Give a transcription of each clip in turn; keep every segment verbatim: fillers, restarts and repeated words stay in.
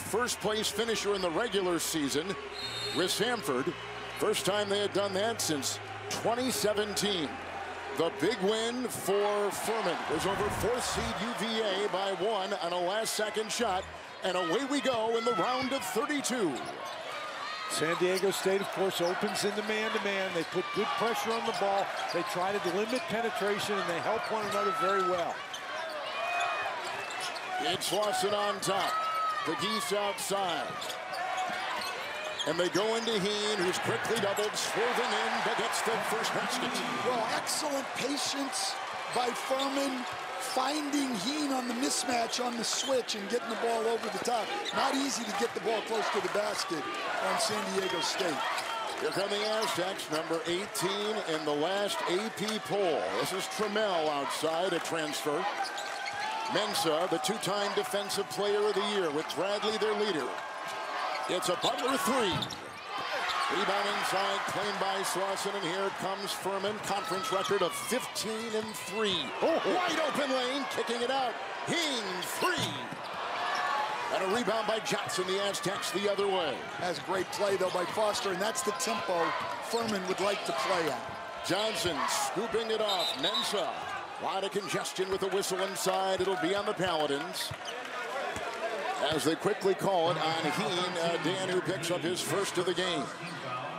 first place finisher in the regular season with Samford. First time they had done that since twenty seventeen. The big win for Furman was over fourth seed U V A by one on a last second shot. And away we go in the round of thirty-two. San Diego State, of course, opens into man-to-man. They put good pressure on the ball. They try to limit penetration, and they help one another very well. It's Swanson on top. Pegues outside. And they go into Hien, who's quickly doubled, swerving in, but gets the first basket. Well, excellent patience by Furman, finding Hien on the mismatch on the switch and getting the ball over the top. Not easy to get the ball close to the basket on San Diego State. Here come the Aztecs, number eighteen in the last A P poll. This is Trammell outside, a transfer. Mensah, the two-time defensive player of the year, with Bradley their leader. It's a Butler three. Rebound inside, claimed by Slawson, and here comes Furman. Conference record of fifteen and three. Oh, wide open lane, kicking it out. Hien, three. And a rebound by Johnson, the Aztecs the other way. That's a great play, though, by Foster, and that's the tempo Furman would like to play at. Johnson scooping it off. Mensah. A lot of congestion with the whistle inside. It'll be on the Paladins, as they quickly call it on Hien, uh, Dan, who picks up his first of the game.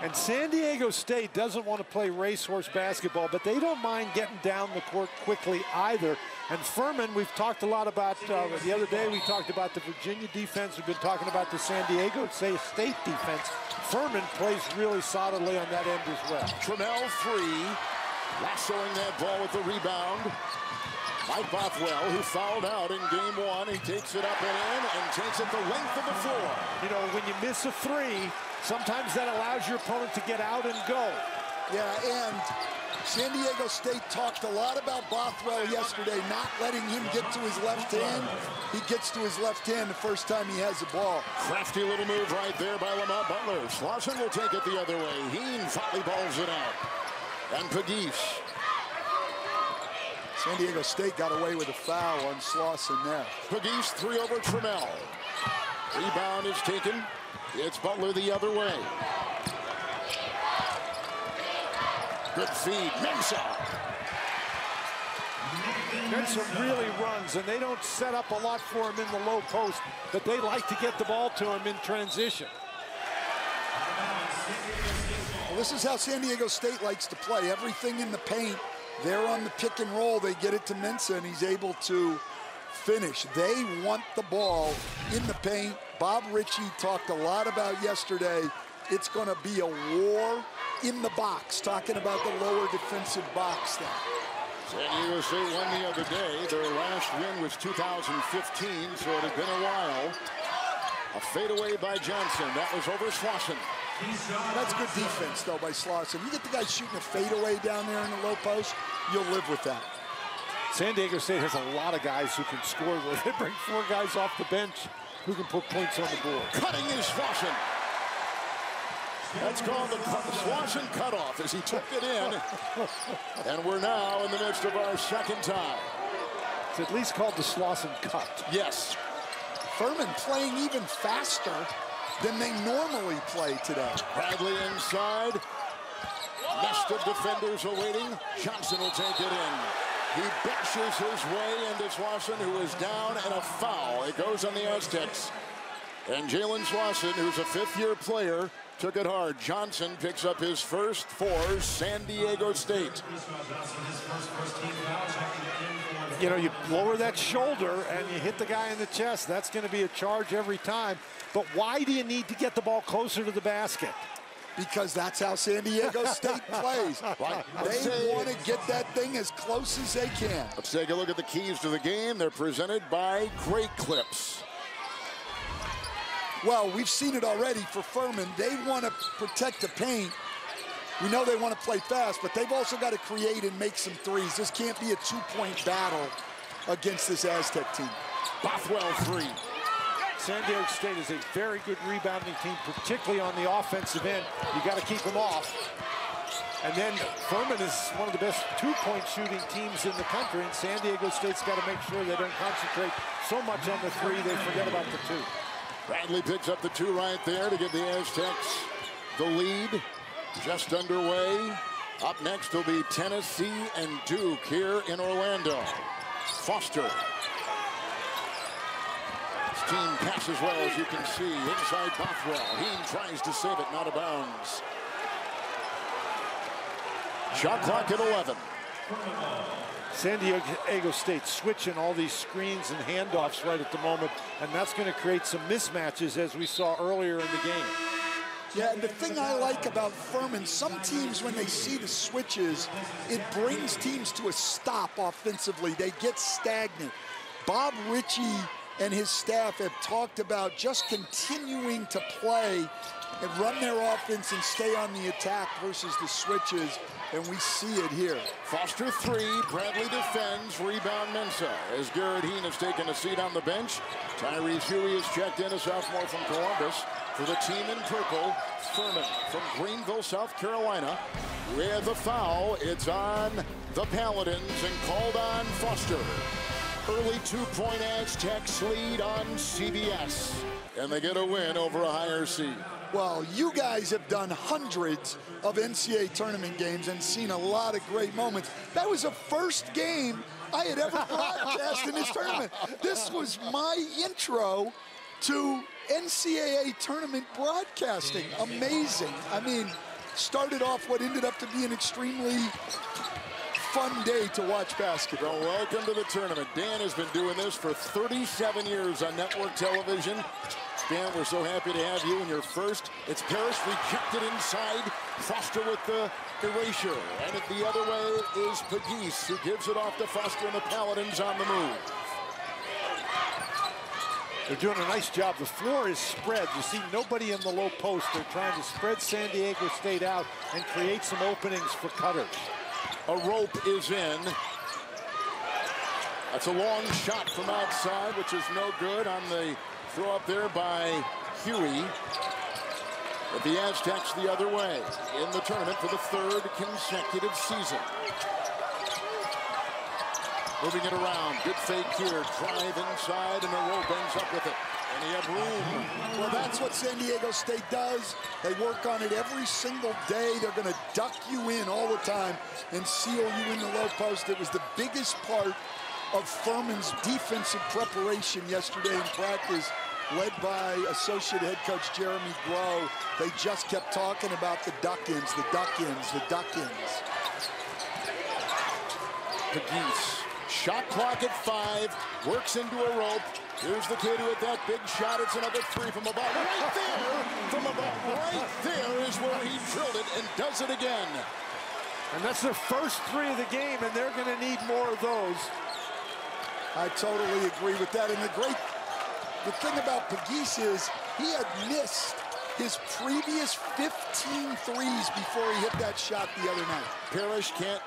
And San Diego State doesn't want to play racehorse basketball, but they don't mind getting down the court quickly either. And Furman, we've talked a lot about, uh, the other day we talked about the Virginia defense, we've been talking about the San Diego State defense. Furman plays really solidly on that end as well. Trammell three, lassoing that ball with the rebound. Mike Bothwell, who fouled out in game one, he takes it up and in and takes it the length of the floor. You know, when you miss a three, sometimes that allows your opponent to get out and go. Yeah, and San Diego State talked a lot about Bothwell yesterday, not letting him get to his left hand. He gets to his left hand the first time he has the ball. Crafty little move right there by Lamont Butler. Slawson will take it the other way. Hien volleyballs it out. And Pegues. San Diego State got away with a foul on Slawson there. Pegues three over Trammell. Rebound is taken. It's Butler the other way. Good feed. Mensah. Mensah really runs, and they don't set up a lot for him in the low post, but they like to get the ball to him in transition. Well, this is how San Diego State likes to play. Everything in the paint. They're on the pick and roll. They get it to Mensah, and he's able to finish. They want the ball in the paint. Bob Richey talked a lot about yesterday. It's going to be a war in the box, talking about the lower defensive box there. San Diego State won the other day. Their last win was two thousand fifteen, so it had been a while. A fadeaway by Johnson. That was over Slawson. That's good defense, though, by Slawson. You get the guy shooting a fadeaway down there in the low post, you'll live with that. San Diego State has a lot of guys who can score. They bring four guys off the bench who can put points on the board. Cutting is Slawson. That's called the Slawson cutoff as he took it in. And we're now in the midst of our second tie. It's at least called the Slawson cut. Yes. Furman playing even faster than they normally play today. Bradley inside. Nest of defenders awaiting. Johnson will take it in. He bashes his way into Swanson, who is down, and a foul. It goes on the Aztecs. And Jalen Swanson, who's a fifth-year player, took it hard. Johnson picks up his first for San Diego State. You know, you lower that shoulder and you hit the guy in the chest. That's going to be a charge every time. But why do you need to get the ball closer to the basket? Because that's how San Diego State plays. They want to get that thing as close as they can. Let's take a look at the keys to the game. They're presented by Great Clips. Well, we've seen it already for Furman. They want to protect the paint. We know they want to play fast, but they've also got to create and make some threes. This can't be a two-point battle against this Aztec team. Bothwell three. San Diego State is a very good rebounding team, particularly on the offensive end. You got to keep them off. And then Furman is one of the best two-point shooting teams in the country, and San Diego State's got to make sure they don't concentrate so much on the three they forget about the two. Bradley picks up the two right there to give the Aztecs the lead. Just underway. Up next will be Tennessee and Duke here in Orlando. Foster. His team passes well, as you can see, inside Bothwell. Hien tries to save it, not a bounds. Shot clock at eleven. San Diego State switching all these screens and handoffs right at the moment, and that's going to create some mismatches, as we saw earlier in the game. Yeah, and the thing I like about Furman, some teams, when they see the switches, it brings teams to a stop offensively. They get stagnant. Bob Richey and his staff have talked about just continuing to play and run their offense and stay on the attack versus the switches, and we see it here. Foster three, Bradley defends, rebound Mensah. As Garrett Hien has taken a seat on the bench, Tyrese Hughey is checked in, a sophomore from Columbus. For the team in purple, Furman from Greenville, South Carolina. With the foul, it's on the Paladins and called on Foster. Early two-point Aztecs lead on C B S. And they get a win over a higher seed. Well, you guys have done hundreds of N C double A tournament games and seen a lot of great moments. That was the first game I had ever broadcast in this tournament. This was my intro to N C double A tournament broadcasting. Amazing. I mean, started off what ended up to be an extremely fun day to watch basketball. Well, welcome to the tournament. Dan has been doing this for thirty-seven years on network television. Dan, we're so happy to have you in your first. It's Parrish rejected inside. Foster with the erasure. And at the other way is Pegues, who gives it off to Foster, and the Paladins on the move. They're doing a nice job. The floor is spread. You see nobody in the low post. They're trying to spread San Diego State out and create some openings for cutters. Arop is in. That's a long shot from outside, which is no good on the throw up there by Hughey. But the Aztecs the other way in the tournament for the third consecutive season. Moving it around. Good fake here. Drive inside, and Arop ends up with it. And he had room. Well, that's what San Diego State does. They work on it every single day. They're going to duck you in all the time and seal you in the low post. It was the biggest part of Furman's defensive preparation yesterday in practice, led by associate head coach Jeremy Groh. They just kept talking about the duck-ins, the duck-ins, the duck-ins. Pegues. Shot clock at five. Works into Arop. Here's the kid with that big shot. It's another three from about right there. From about right there is where he drilled it, and does it again. And that's their first three of the game, and they're going to need more of those. I totally agree with that. And the great, the thing about Pegues is he had missed his previous fifteen threes before he hit that shot the other night. Parrish can't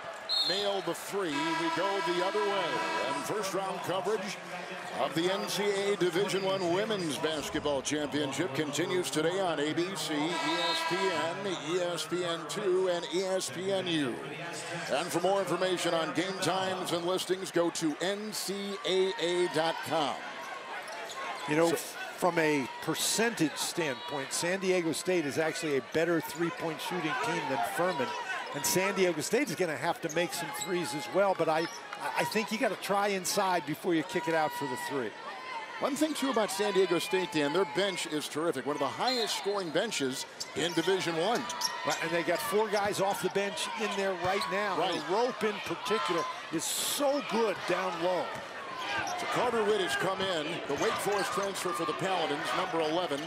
nail the three. We go the other way. And first round coverage of the N C double A Division One Women's Basketball Championship continues today on A B C, E S P N, E S P N two, and E S P N U. And for more information on game times and listings, go to N C double A dot com. You know, so, from a percentage standpoint, San Diego State is actually a better three-point shooting team than Furman. And San Diego State is going to have to make some threes as well, but I, I think you got to try inside before you kick it out for the three. One thing, too, about San Diego State, Dan, their bench is terrific. One of the highest scoring benches in Division One. Right, and they got four guys off the bench in there right now. Right. Arop in particular is so good down low. So Carter Witt has come in, the Wake Forest transfer for the Paladins, number eleven.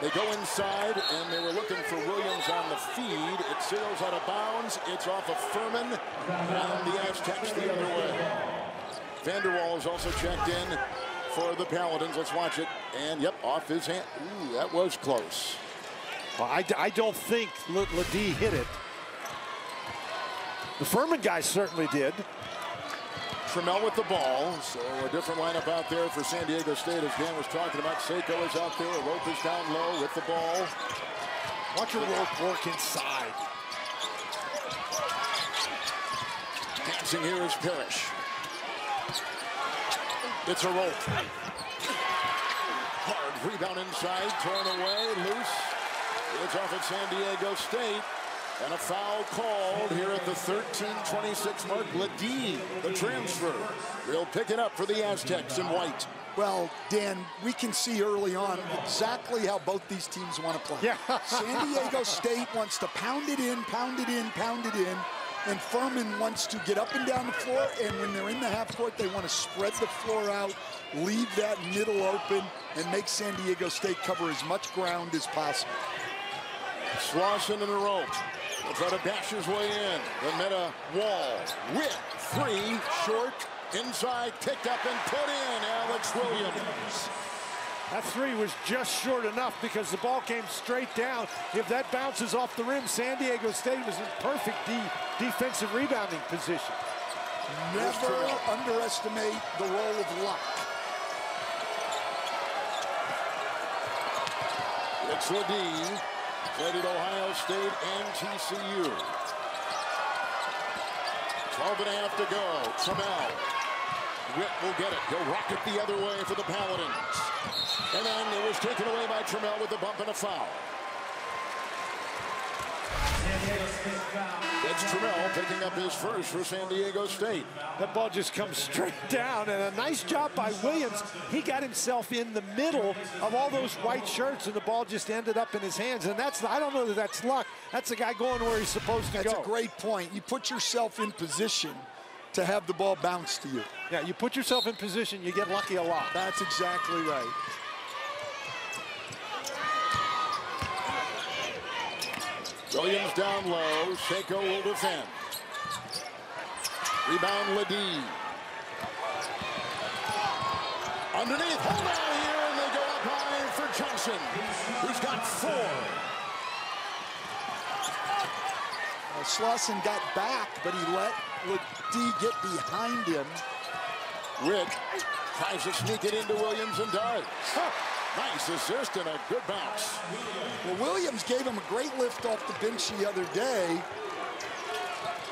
They go inside, and they were looking for Williams on the feed. It sails out of bounds. It's off of Furman, and the Aztecs the other way. Vander Wal is also checked in for the Paladins. Let's watch it. And, yep, off his hand. Ooh, that was close. Well, I, I don't think Ledee hit it. The Furman guy certainly did. Trammell with the ball, so a different lineup out there for San Diego State, as Dan was talking about. Seiko is out there, Arop is down low with the ball. Watch Arop work inside. Dancing here is Parrish. It's Arop. Hard Rebound inside, thrown away, loose. It's off at San Diego State. And a foul called here at the thirteen twenty-six mark. Ledee, the transfer, will pick it up for the Aztecs in white. Well, Dan, we can see early on exactly how both these teams want to play. Yeah. San Diego State wants to pound it in, pound it in, pound it in. And Furman wants to get up and down the floor. And when they're in the half court, they want to spread the floor out, leave that middle open, and make San Diego State cover as much ground as possible. Slawson in a row. He'll try to dash his way in. Then met a wall with three short inside, picked up and put in. Alex Williams. That three was just short enough because the ball came straight down. If that bounces off the rim, San Diego State was in perfect de defensive rebounding position. Never underestimate the role of luck. It's Ledee. Played at Ohio State and T C U. twelve and a half to go. Trammell. Witt will get it. He'll rock it the other way for the Paladins. And then it was taken away by Trammell with a bump and a foul. That's Trammell picking up his first for San Diego State. That ball just comes straight down, and a nice job by Williams. He got himself in the middle of all those white shirts, and the ball just ended up in his hands. And that's, I don't know that that's luck. That's the guy going where he's supposed to go. That's a great point. You put yourself in position to have the ball bounce to you. Yeah, you put yourself in position, you get lucky a lot. That's exactly right. Williams down low. Seiko will defend. Rebound, Ledee. Underneath, hold on here, and they go up high for Johnson, who's got four. Well, Slawson got back, but he let Ledee get behind him. Rick tries to sneak it into Williams and dives. Huh. Nice assist and a good bounce. Well, Williams gave him a great lift off the bench the other day.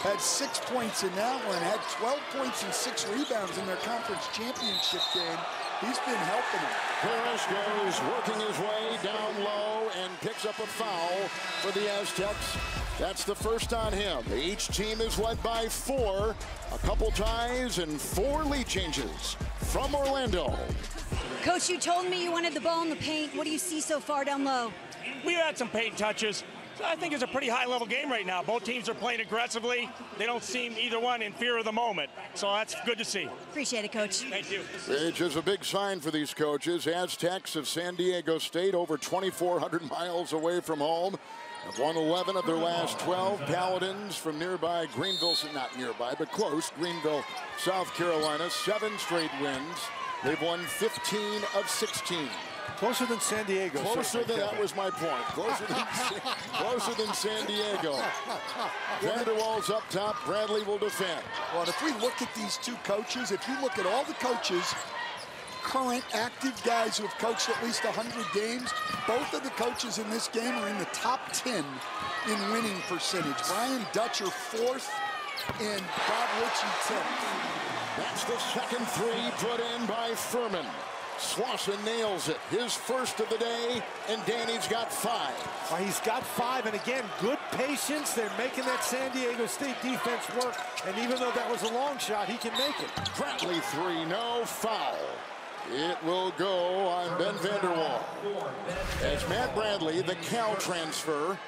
Had six points in that one. Had twelve points and six rebounds in their conference championship game. He's been helping him. Parrish goes working his way down low and picks up a foul for the Aztecs. That's the first on him. Each team is led by four. A couple ties and four lead changes from Orlando. Coach, you told me you wanted the ball in the paint. What do you see so far down low? We had some paint touches. So I think it's a pretty high-level game right now. Both teams are playing aggressively. They don't seem, either one, in fear of the moment. So that's good to see. Appreciate it, Coach. Thank you. Which is a big sign for these coaches. Aztecs of San Diego State, over twenty-four hundred miles away from home. Have won eleven of their last twelve. Paladins from nearby Greenville, not nearby, but close, Greenville, South Carolina. Seven straight wins. They've won fifteen of sixteen. Closer than San Diego. Closer than, that was my point. Closer than, closer than San Diego. Vander Wal's up top. Bradley will defend. Well, if we look at these two coaches, if you look at all the coaches, current active guys who have coached at least one hundred games, both of the coaches in this game are in the top ten in winning percentage. Brian Dutcher, fourth, and Bob Richey, tenth. That's the second three put in by Furman. Slawson nails it. His first of the day, and Danny's got five. Well, he's got five, and again, good patience. They're making that San Diego State defense work, and even though that was a long shot, he can make it. Bradley three, no foul. It will go on Ben Vander Wal. As Matt Bradley, the Cal transfer.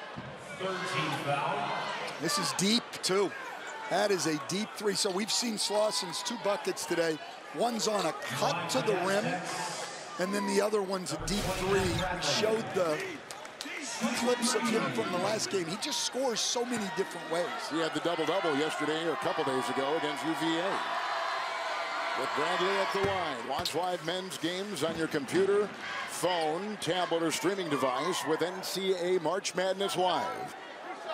thirteen foul. This is deep, too. That is a deep three. So we've seen Slawson's two buckets today. One's on a cut to the rim, and then the other one's a deep three. We showed the clips of him from the last game. He just scores so many different ways. He had the double-double yesterday, or a couple days ago, against U V A. With Bradley at the line. Watch live men's games on your computer, phone, tablet, or streaming device with N C A A March Madness Live.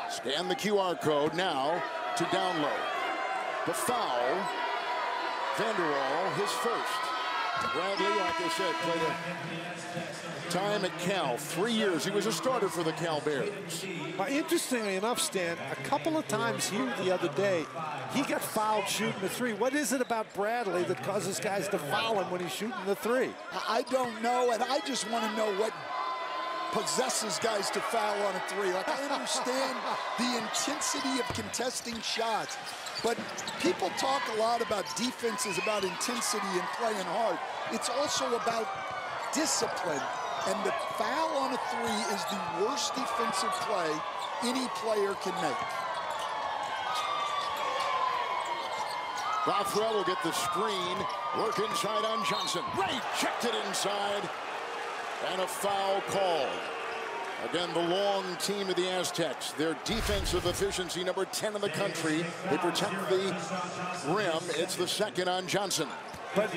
Scan the Q R code now to download. The foul, Vander Wal, his first. Bradley, like I said, played a time at Cal, three years. He was a starter for the Cal Bears. Well, interestingly enough, Stan, a couple of times here the other day, he got fouled shooting the three. What is it about Bradley that causes guys to foul him when he's shooting the three? I don't know, and I just want to know what possesses guys to foul on a three. Like, I understand the intensity of contesting shots, but people talk a lot about defenses, about intensity and playing hard. It's also about discipline, and the foul on a three is the worst defensive play any player can make. Bothwell will get the screen, work inside on Johnson. Ray checked it inside. And a foul called. Again, the long team of the Aztecs. Their defensive efficiency, number ten in the country. They protect the rim. It's the second on Johnson. But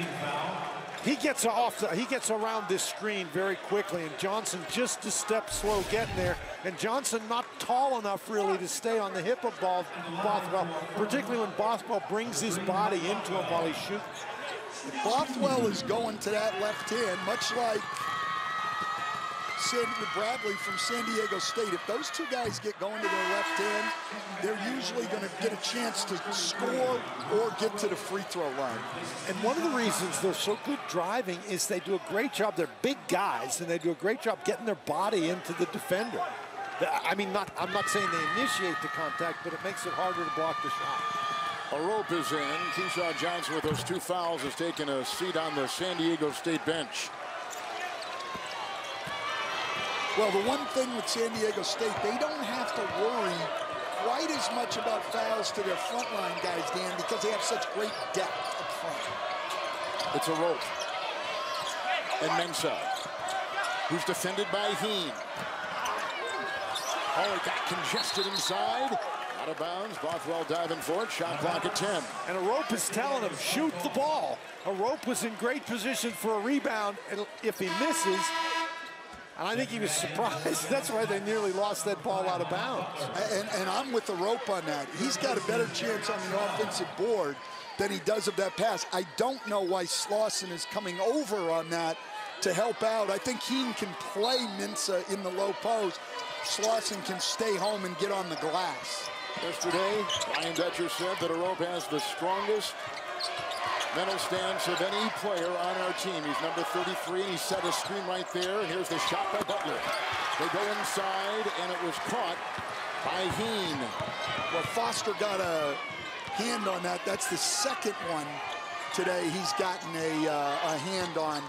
he gets off. The, he gets around this screen very quickly, and Johnson just a step slow getting there. And Johnson not tall enough really to stay on the hip of Bothwell, particularly when Bothwell brings his body into him while he's shooting. If Bothwell is going to that left hand, much like Bradley from San Diego State. If those two guys get going to their left hand, they're usually going to get a chance to score or get to the free throw line. And one of the reasons they're so good driving is they do a great job. They're big guys, and they do a great job getting their body into the defender. I mean, not, I'm not saying they initiate the contact, but it makes it harder to block the shot. Arop is in. Keyshawn Johnson with those two fouls has taken a seat on the San Diego State bench. Well, the one thing with San Diego State, they don't have to worry quite as much about fouls to their frontline guys, Dan, because they have such great depth up front. It's a rope. And Mensah, who's defended by Hien. Oh, it got congested inside. Out of bounds. Bothwell diving for it. Shot clock at ten. And Arop is telling him, shoot the ball. Arop was in great position for a rebound, and if he misses, and I think he was surprised. That's why they nearly lost that ball out of bounds. And, and I'm with the rope on that. He's got a better chance on the offensive board than he does of that pass. I don't know why Slawson is coming over on that to help out. I think Keen can play Mensah in the low post. Slawson can stay home and get on the glass. Yesterday, Ryan Dutcher said that Arop has the strongest mental stance of any player on our team. He's number thirty-three. He set a screen right there. And here's the shot by Butler. They go inside, and it was caught by Hien. Well, Foster got a hand on that. That's the second one today he's gotten a, uh, a hand on.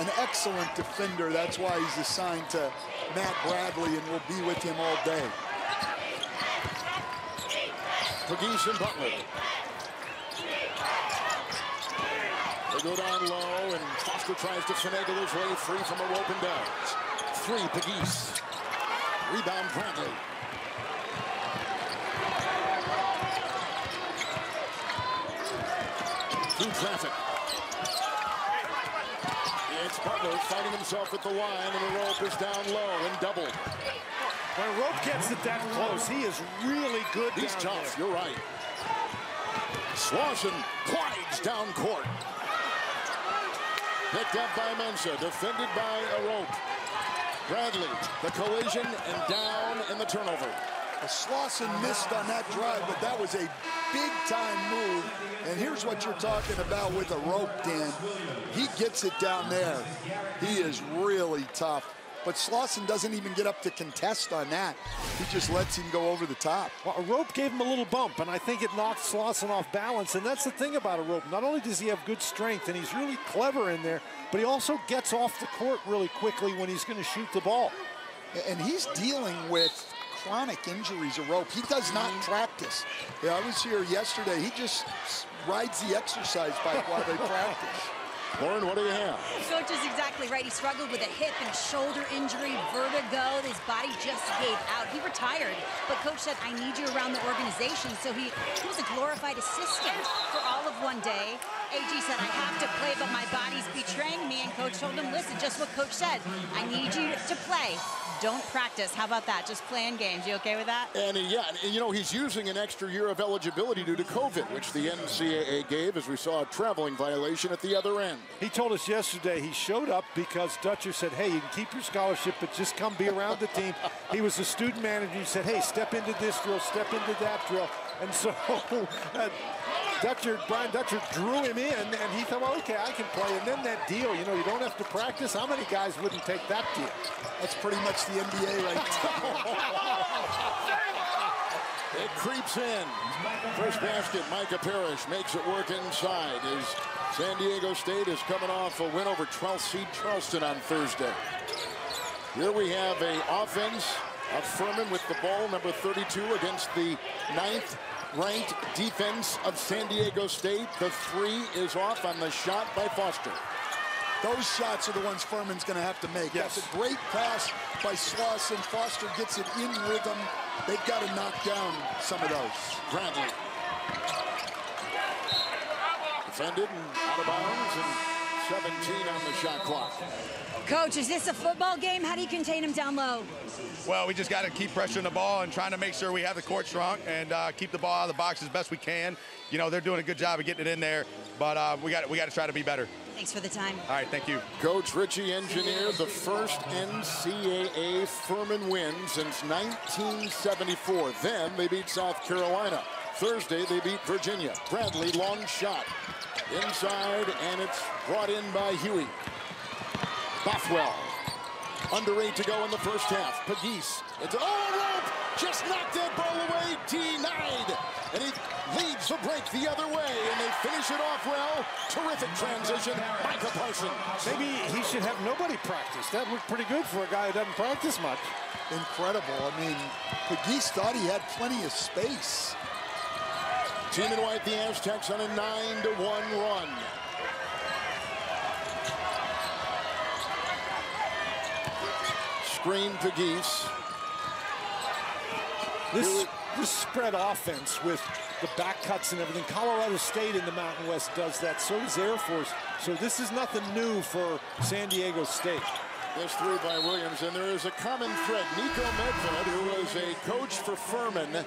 An excellent defender. That's why he's assigned to Matt Bradley and will be with him all day. Pegues and Butler. They go down low, and Foster tries to finagle his way free from a rope and down. Three, Pegues. Rebound, Bradley. Through traffic. It's Butler finding himself at the line, and the rope is down low and double. When a rope gets it that close, he is really good. He's down tough, there. You're right. Swanson glides down court. Picked up by Mensah, defended by Arop. Bradley, the collision, and down in the turnover. Slawson missed on that drive, but that was a big-time move. And here's what you're talking about with Arop, Dan. He gets it down there. He is really tough. But Slawson doesn't even get up to contest on that. He just lets him go over the top. Well, Arop gave him a little bump, and I think it knocked Slawson off balance. And that's the thing about Arop. Not only does he have good strength, and he's really clever in there, but he also gets off the court really quickly when he's going to shoot the ball. And he's dealing with chronic injuries, Arop. He does not practice. Yeah, I was here yesterday. He just rides the exercise bike while they practice. Lauren, what do you have? Coach is exactly right. He struggled with a hip and shoulder injury, vertigo. His body just gave out. He retired, but Coach said, I need you around the organization. So he, he was a glorified assistant for all of one day. A G said, I have to play, but my body's betraying me. And Coach told him, listen, just what Coach said. I need you to play. don't practice. How about that? Just playing games. You okay with that? And, uh, yeah, and, you know, he's using an extra year of eligibility due to COVID, which the N C double A gave, as we saw a traveling violation at the other end. He told us yesterday he showed up because Dutcher said, hey, you can keep your scholarship, but just come be around the team. He was a student manager. He said, hey, step into this drill, step into that drill. And so uh, Dutcher, Brian Dutcher drew him in, and he thought, well, okay, I can play. And then that deal, you know, you don't have to practice. How many guys wouldn't take that deal? That's pretty much the N B A right now. It creeps in. First basket, Micah Parrish makes it work inside. As San Diego State is coming off a win over twelfth seed Charleston on Thursday. Here we have an offense of Furman with the ball, number thirty-two, against the ninth ranked defense of San Diego State. The three is off on the shot by Foster. Those shots are the ones Furman's going to have to make. Yes. That's a great pass by Slawson. Foster gets it in rhythm. They've got to knock down some of those. Bradley. Defended and out of bounds, and seventeen on the shot clock. Coach, is this a football game? How do you contain him down low? Well, we just got to keep pressuring the ball and trying to make sure we have the court strong and uh, keep the ball out of the box as best we can. You know, they're doing a good job of getting it in there, but uh, we got we got to try to be better. Thanks for the time. All right, thank you. Coach Richey engineered the first N C double A Furman win since nineteen seventy-four. Then they beat South Carolina. Thursday they beat Virginia. Bradley, long shot. Inside, and it's brought in by Hughey. Bothwell, under eight to go in the first half. Pegues, it's, oh, Arop just knocked that ball away, denied. And he leads the break the other way, and they finish it off well. Terrific transition, Micah Parson. Maybe he should have nobody practice. That looked pretty good for a guy who doesn't practice much. Incredible. I mean, Pegues thought he had plenty of space. Team in white, the Aztecs, on a nine to one run. Screen Pegues. This, this spread offense with the back cuts and everything, Colorado State in the Mountain West does that, so does Air Force. So this is nothing new for San Diego State. This through by Williams, and there is a common thread. Nico Medved, who was a coach for Furman,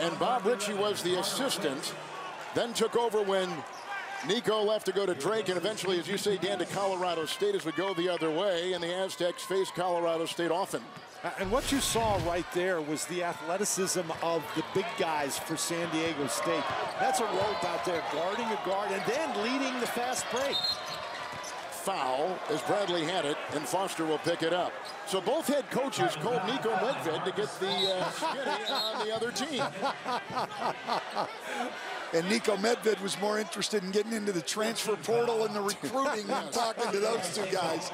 and Bob Richey was the assistant, then took over when Nico left to go to Drake, and eventually, as you say, Dan, to Colorado State as we go the other way, and the Aztecs face Colorado State often. And what you saw right there was the athleticism of the big guys for San Diego State. That's a rope out there, guarding a guard, and then leading the fast break. Foul, as Bradley had it, and Foster will pick it up. So both head coaches called Nico Medved to get the uh, skinny on the other team. And Nico Medved was more interested in getting into the transfer portal and the recruiting than talking to those two guys.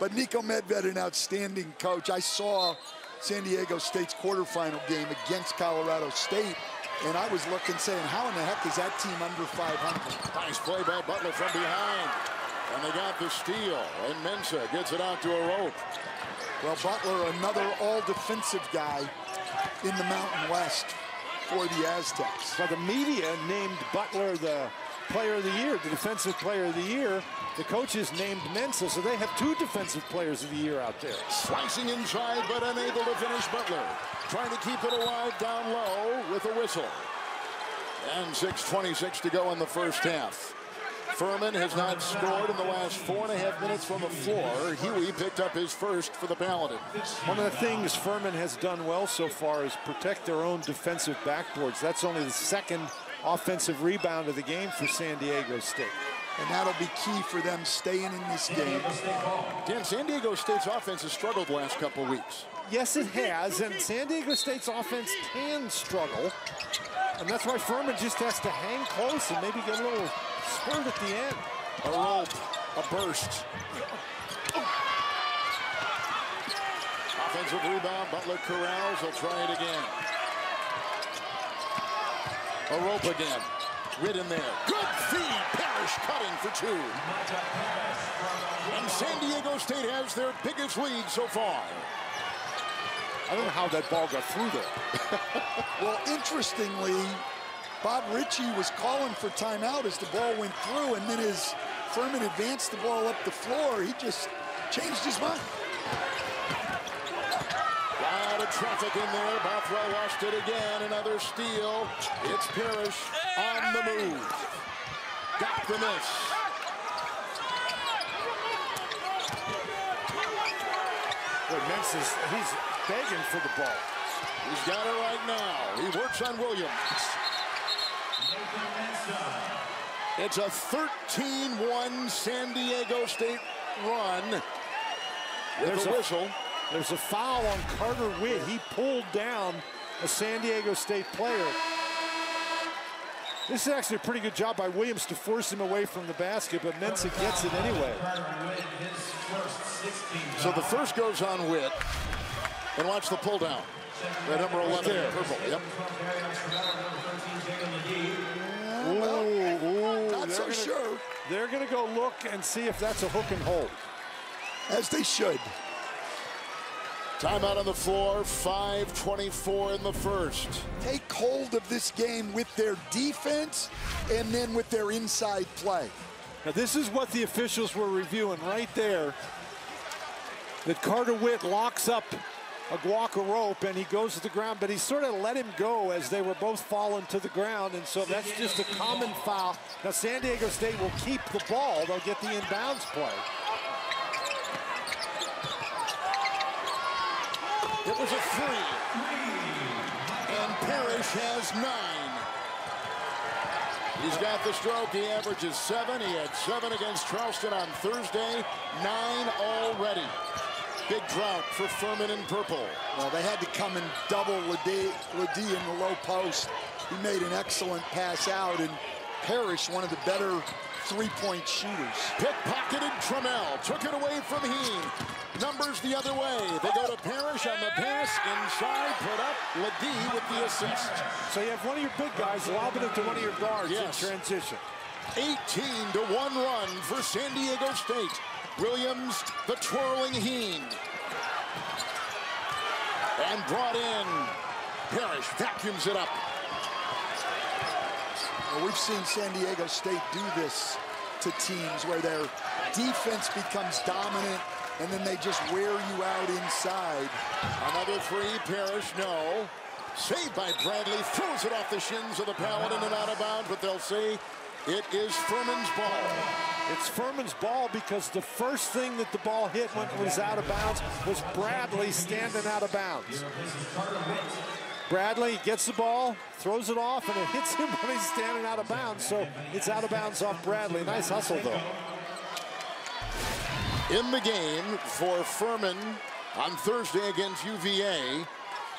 But Nico Medved, an outstanding coach. I saw San Diego State's quarterfinal game against Colorado State, and I was looking, saying, how in the heck is that team under five hundred? Nice play by Butler from behind. And they got the steal, and Mensah gets it out to Arop. Well, Butler, another all-defensive guy in the Mountain West for the Aztecs. Well, the media named Butler the player of the year, the defensive player of the year. The coaches named Mensah, so they have two defensive players of the year out there. Slicing inside, but unable to finish Butler. Trying to keep it alive down low with a whistle. And six twenty-six to go in the first half. Furman has not scored in the last four and a half minutes from the floor. Hughey picked up his first for the Paladins. One of the things Furman has done well so far is protect their own defensive backboards. That's only the second offensive rebound of the game for San Diego State. And that'll be key for them staying in this game. Dan, San Diego State's offense has struggled the last couple of weeks. Yes, it has, and San Diego State's offense can struggle. And that's why Furman just has to hang close and maybe get a little spurt at the end. A rope, a burst. Offensive rebound, Butler corrals, he'll try it again. A rope again, right in there. Good feed, Parrish cutting for two. And San Diego State has their biggest lead so far. I don't know how that ball got through there. Well, interestingly, Bob Richey was calling for timeout as the ball went through, and then as Furman advanced the ball up the floor, he just changed his mind. traffic in there. Bothwell lost it again. Another steal. It's Parrish on the move. Got the miss. Well, Mensah's, he's begging for the ball. He's got it right now. He works on Williams. It's a thirteen one San Diego State run. There's a whistle. There's a foul on Carter Witt. He pulled down a San Diego State player. This is actually a pretty good job by Williams to force him away from the basket, but Mensah gets it anyway. So the first goes on Witt. And watch the pull down. That number eleven there. Purple. Yep. Ooh, ooh, not so sure. They're going to go look and see if that's a hook and hold. As they should. Timeout on the floor, five twenty-four in the first. Take hold of this game with their defense and then with their inside play. Now this is what the officials were reviewing right there. That Carter Witt locks up Aguaca Rope and he goes to the ground, but he sort of let him go as they were both falling to the ground, and so that's just a common foul. Now San Diego State will keep the ball. They'll get the inbounds play. It was a three, and Parrish has nine. He's got the stroke. He averages seven. He had seven against Charleston on Thursday, nine already. Big drought for Furman in purple. Well, they had to come and double Ledee, Ledee in the low post. He made an excellent pass out, and Parrish, one of the better three-point shooters. Pickpocketed Trammell, took it away from Hien. Numbers the other way. They go to Parrish on the pass, inside, put up, Ledee with the assist. So you have one of your big guys lobbing it to one of your guards, yes, in transition. eighteen to one run for San Diego State. Williams, the twirling Hien. And brought in. Parrish vacuums it up. Well, we've seen San Diego State do this to teams where their defense becomes dominant and then they just wear you out inside. Another three, Parrish, no. Saved by Bradley, throws it off the shins of the Paladin and out of bounds, but they'll see it is Furman's ball. It's Furman's ball because the first thing that the ball hit when it was out of bounds was Bradley standing out of bounds. Bradley gets the ball, throws it off, and it hits him when he's standing out of bounds, so it's out of bounds off Bradley. Nice hustle, though. In the game for Furman on Thursday against U V A,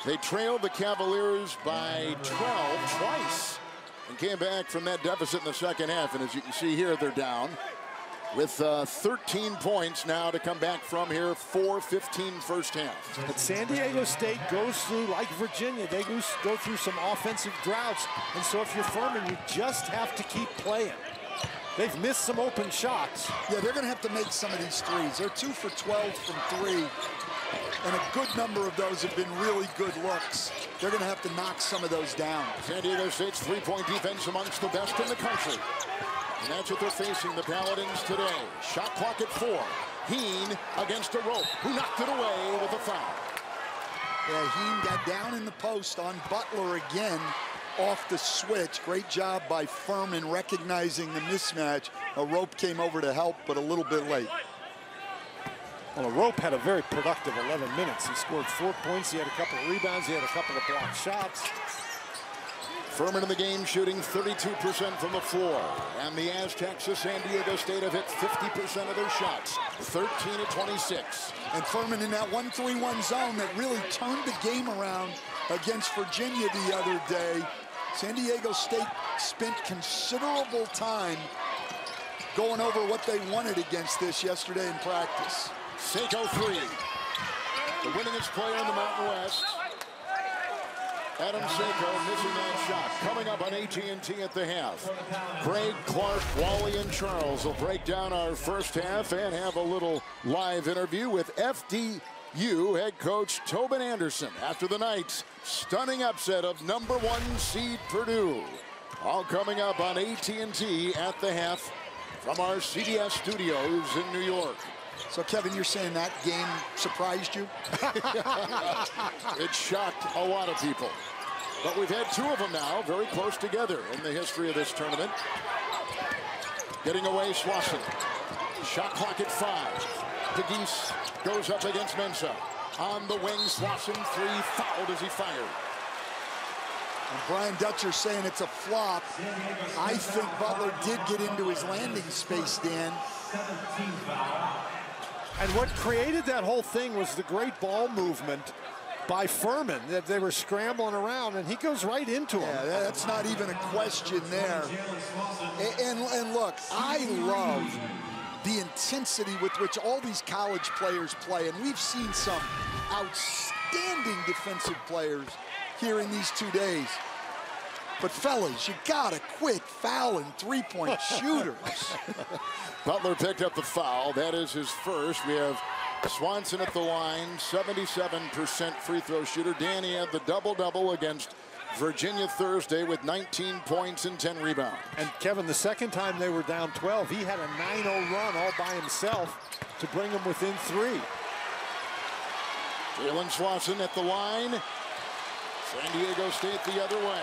they trailed the Cavaliers by twelve twice and came back from that deficit in the second half, and as you can see here, they're down with uh, thirteen points now to come back from here, four fifteen first half. But San Diego State goes through, like Virginia, they go through some offensive droughts, and so if you're Furman, you just have to keep playing. They've missed some open shots. Yeah, they're gonna have to make some of these threes. They're two for twelve from three, and a good number of those have been really good looks. They're gonna have to knock some of those down. San Diego State's three-point defense amongst the best in the country. And that's what they're facing, the Paladins today. Shot clock at four. Hien against Arop, who knocked it away with a foul. Yeah, Hien got down in the post on Butler again off the switch. Great job by Furman recognizing the mismatch. Arop came over to help, but a little bit late. Well, Arop had a very productive eleven minutes. He scored four points. He had a couple of rebounds. He had a couple of blocked shots. Furman in the game shooting thirty-two percent from the floor. And the Aztecs of San Diego State have hit fifty percent of their shots, thirteen of twenty-six. And Furman in that one three one zone that really turned the game around against Virginia the other day. San Diego State spent considerable time going over what they wanted against this yesterday in practice. Seiko three, the winningest player in the Mountain West. Adam Seiko missing that shot. Coming up on A T and T at the half. Craig, Clark, Wally, and Charles will break down our first half and have a little live interview with F D U head coach Tobin Anderson after the night's stunning upset of number one seed Purdue. All coming up on A T and T at the half from our C B S studios in New York. So, Kevin, you're saying that game surprised you? It shocked a lot of people. But we've had two of them now very close together in the history of this tournament. Getting away, Swanson. Shot clock at five. Pegues goes up against Mensah. On the wing, Swanson, three, fouled as he fired. And Brian Dutcher saying it's a flop. I think Butler did get into his landing space, Dan. And what created that whole thing was the great ball movement by Furman, that they were scrambling around, and he goes right into him. Yeah, that's not even a question there. And, and look, I love the intensity with which all these college players play, and we've seen some outstanding defensive players here in these two days. But fellas, you gotta quit fouling three-point shooters. Butler picked up the foul. That is his first. We have Swanson at the line, seventy-seven percent free throw shooter. Danny had the double-double against Virginia Thursday with nineteen points and ten rebounds. And Kevin, the second time they were down twelve, he had a nine oh run all by himself to bring them within three. Jalen Swanson at the line. San Diego State the other way.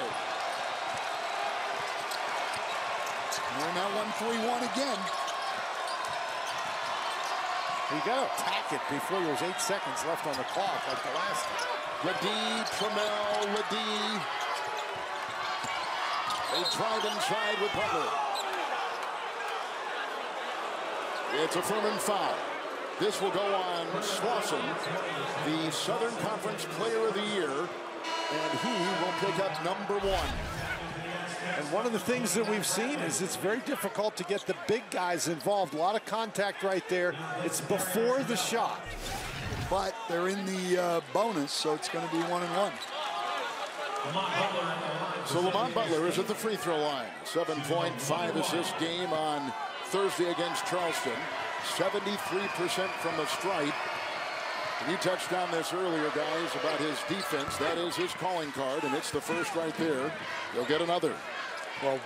We're now one three one again. You got to attack it before there's eight seconds left on the clock, like the last time. Ledee, Trammell, Ledee. They drive inside with Butler. It's a Furman foul. This will go on Slawson, the Southern Conference Player of the Year, and he will pick up number one. And one of the things that we've seen is it's very difficult to get the big guys involved. A lot of contact right there. It's before the shot. But they're in the uh, bonus, so it's going to be one and one. So Lamont Butler is at the free throw line. seven point five assist game on Thursday against Charleston. seventy-three percent from the stripe. And you touched on this earlier, guys, about his defense. That is his calling card, and it's the first right there. He'll get another. Well,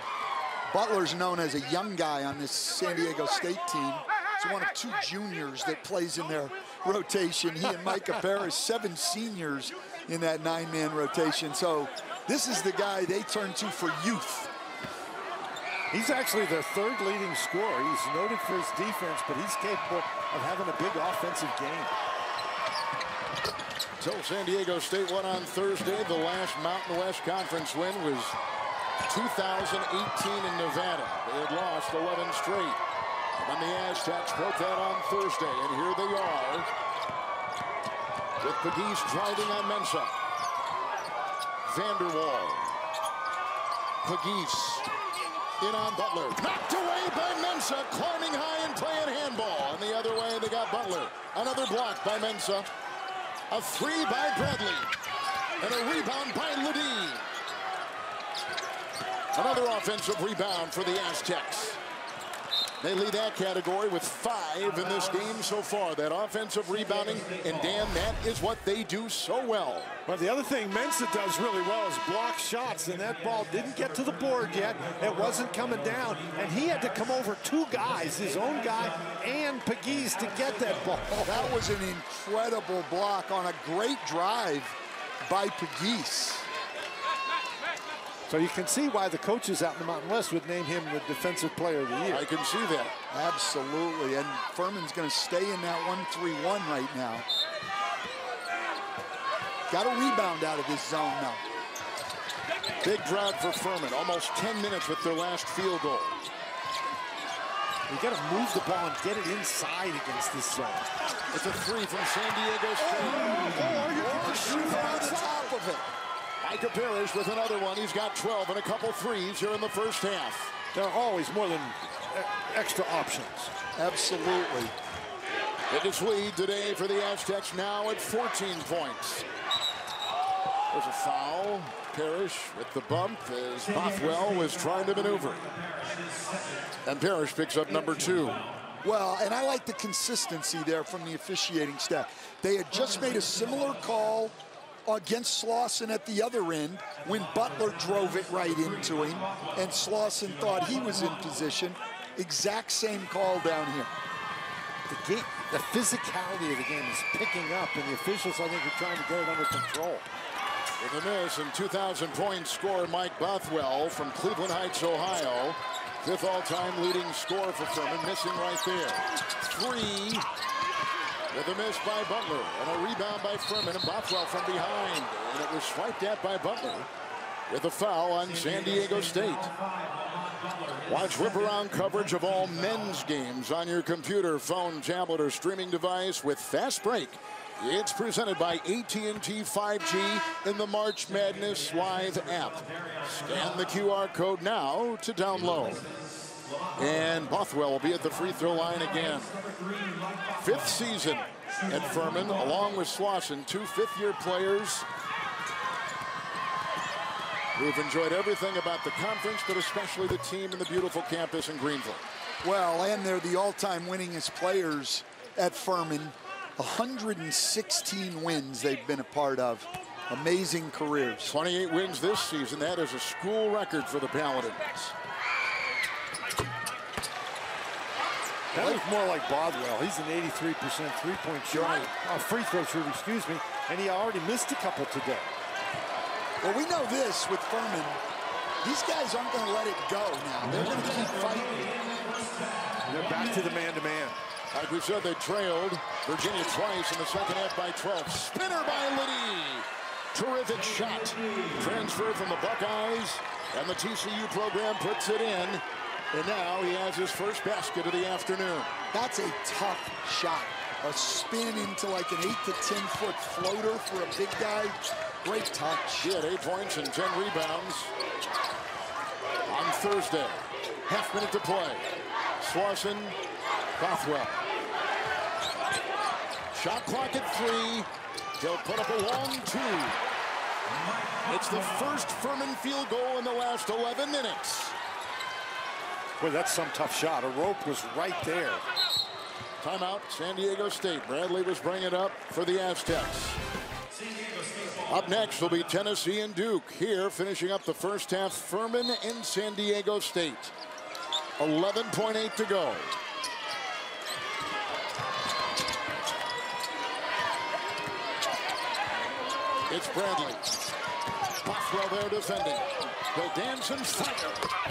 Butler's known as a young guy on this San Diego State team. He's one of two juniors that plays in their rotation. He and Micah Parrish, seven seniors in that nine-man rotation. So this is the guy they turn to for youth. He's actually their third leading scorer. He's noted for his defense, but he's capable of having a big offensive game. So San Diego State won on Thursday. The last Mountain West Conference win was two thousand eighteen in Nevada. They had lost eleven straight. And then the Aztecs broke that on Thursday, and here they are with Pegues driving on Mensah. Vander Wal. Pegues in on Butler. Knocked away by Mensah, climbing high and playing handball. And the other way, they got Butler. Another block by Mensah. A three by Bradley, and a rebound by Ledee. Another offensive rebound for the Aztecs. They lead that category with five in this game so far. That offensive rebounding, and Dan, that is what they do so well. But the other thing Mensah does really well is block shots, and that ball didn't get to the board yet. It wasn't coming down, and he had to come over two guys, his own guy and Pegues, to get that ball. That was an incredible block on a great drive by Pegues. So you can see why the coaches out in the Mountain West would name him the Defensive Player of the Year. I can see that. Absolutely, and Furman's going to stay in that one three one right now. Got a rebound out of this zone now. Big drought for Furman. Almost ten minutes with their last field goal. You got to move the ball and get it inside against this zone. It's a three from San Diego State. Oh, oh, you can shoot on the top of it. Micah Parrish with another one. He's got twelve and a couple threes here in the first half. There are always more than extra options. Absolutely. Biggest lead today for the Aztecs, now at fourteen points. There's a foul. Parrish with the bump as Bothwell was trying to maneuver. And Parrish picks up number two. Well, and I like the consistency there from the officiating staff. They had just made a similar call against Slawson at the other end when Butler drove it right into him, and Slawson thought he was in position. Exact same call down here. The gate the physicality of the game is picking up, and the officials, I think, are trying to get it under control. With a miss and two thousand point scorer Mike Bothwell from Cleveland Heights, Ohio. Fifth all-time leading scorer for Furman, missing right there. Three with a miss by Butler, and a rebound by Furman, and Bothwell from behind. And it was swiped at by Butler with a foul on San Diego State. Watch whip-around coverage of all men's games on your computer, phone, tablet, or streaming device with Fast Break. It's presented by A T and T five G in the March Madness Live app. Scan the Q R code now to download. And Bothwell will be at the free throw line again. Fifth season at Furman, along with Slawson, two fifth-year players who've enjoyed everything about the conference, but especially the team and the beautiful campus in Greenville. Well, and they're the all-time winningest players at Furman. one hundred sixteen wins they've been a part of. Amazing careers. twenty-eight wins this season. That is a school record for the Paladins. That looks more like Bothwell. He's an eighty-three percent three-point shooter. A free throw shooter, excuse me. And he already missed a couple today. Well, we know this with Furman. These guys aren't going to let it go now. They're going to keep fighting. They're back to the man-to-man. Like we said, they trailed Virginia twice in the second half by twelve. Spinner by Ledee. Terrific shot. Transfer from the Buckeyes, and the T C U program puts it in. And now he has his first basket of the afternoon. That's a tough shot. A spin into like an eight to ten foot floater for a big guy. Great touch. He had eight points and ten rebounds on Thursday. Half minute to play. Swanson, Bothwell. Shot clock at three. They'll put up a long two. It's the first Furman field goal in the last eleven minutes. Boy, that's some tough shot. Arop was right there. Timeout, San Diego State. Bradley was bringing it up for the Aztecs. Up next will be Tennessee and Duke. Here, finishing up the first half, Furman and San Diego State. eleven point eight to go. It's Bradley. Bothwell there defending. They'll dance and fire.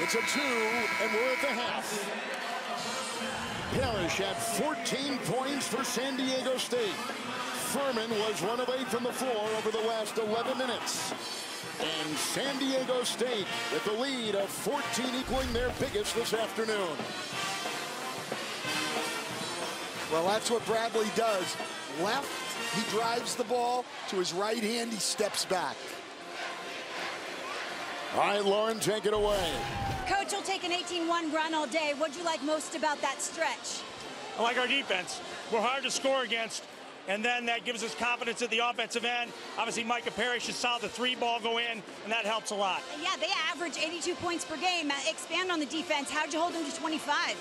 It's a two, and we're at the half. Parrish had fourteen points for San Diego State. Furman was one of eight from the floor over the last eleven minutes. And San Diego State with the lead of fourteen, equaling their biggest this afternoon. Well, that's what Bradley does. Left, he drives the ball. To his right hand, he steps back. All right, Lauren, take it away. Coach will take an eighteen one run all day. What'd you like most about that stretch? I like our defense. We're hard to score against, and then that gives us confidence at the offensive end. Obviously, Micah Parrish saw the three ball go in, and that helps a lot. Yeah, they average eighty-two points per game. Expand on the defense. How'd you hold them to twenty-five?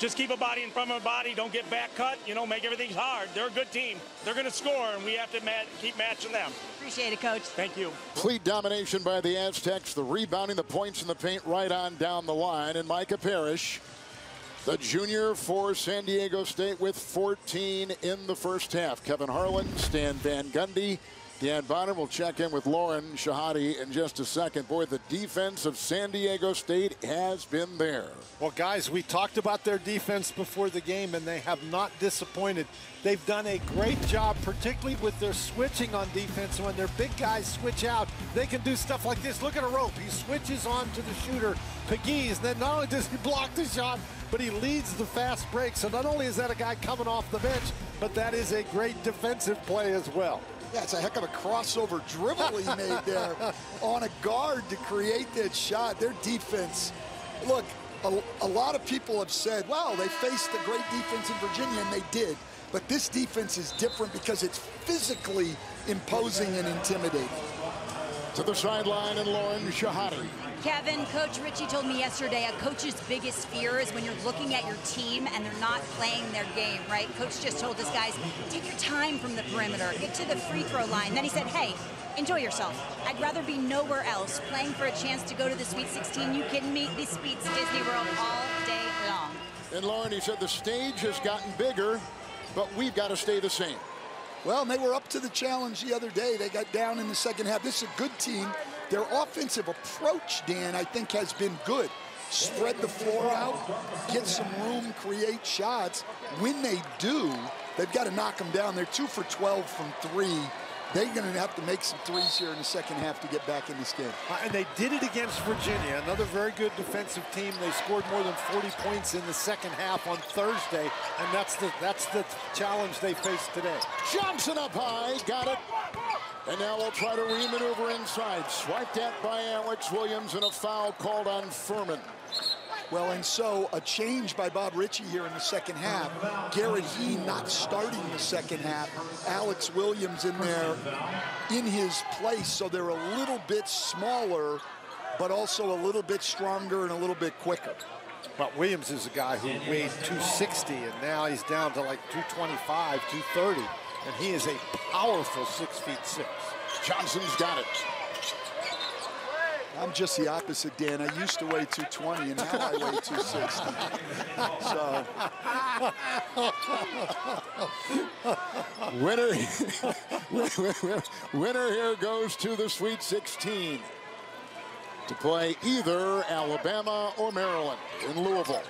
Just keep a body in front of a body. Don't get back cut. You know, make everything hard. They're a good team. They're going to score, and we have to mat keep matching them. Appreciate it, Coach. Thank you. Complete domination by the Aztecs. The rebounding, the points in the paint, right on down the line. And Micah Parrish, the junior for San Diego State, with fourteen in the first half. Kevin Harlan, Stan Van Gundy, Dan Bonner will check in with Lauren Shahadi in just a second. Boy, the defense of San Diego State has been there. Well, guys, we talked about their defense before the game, and they have not disappointed. They've done a great job, particularly with their switching on defense. When their big guys switch out, they can do stuff like this. Look at Arop. He switches on to the shooter, Pegues. Then not only does he block the shot, but he leads the fast break. So not only is that a guy coming off the bench, but that is a great defensive play as well. Yeah, it's a heck of a crossover dribble he made there on a guard to create that shot. Their defense, look, a, a lot of people have said, wow, they faced a great defense in Virginia, and they did. But this defense is different because it's physically imposing and intimidating. To the sideline, and Lauren Shahadi. Kevin, Coach Richey told me yesterday, a coach's biggest fear is when you're looking at your team and they're not playing their game, right? Coach just told us, guys, take your time from the perimeter, get to the free throw line. Then he said, hey, enjoy yourself. I'd rather be nowhere else, playing for a chance to go to the Sweet sixteen. You kidding me? This beats Disney World all day long. And Lauren, he said, the stage has gotten bigger, but we've got to stay the same. Well, and they were up to the challenge the other day. They got down in the second half. This is a good team. Their offensive approach, Dan, I think has been good. Spread the floor out, get some room, create shots. When they do, they've got to knock them down. They're two for twelve from three. They're going to have to make some threes here in the second half to get back in this game. Uh, and they did it against Virginia, another very good defensive team. They scored more than forty points in the second half on Thursday, and that's the, that's the challenge they face today. Johnson up high, got it. And now they'll try to remaneuver inside. Swiped at by Alex Williams and a foul called on Furman. Well, and so a change by Bob Richey here in the second half. Garrett Hien not starting the second half. Alex Williams in there in his place. So they're a little bit smaller, but also a little bit stronger and a little bit quicker. But Williams is a guy who weighed two sixty, and now he's down to like two twenty-five, two thirty. And he is a powerful six feet six. Johnson's got it. I'm just the opposite, Dan. I used to weigh two twenty, and now I weigh two sixty. So. Winner, winner here goes to the Sweet sixteen to play either Alabama or Maryland in Louisville.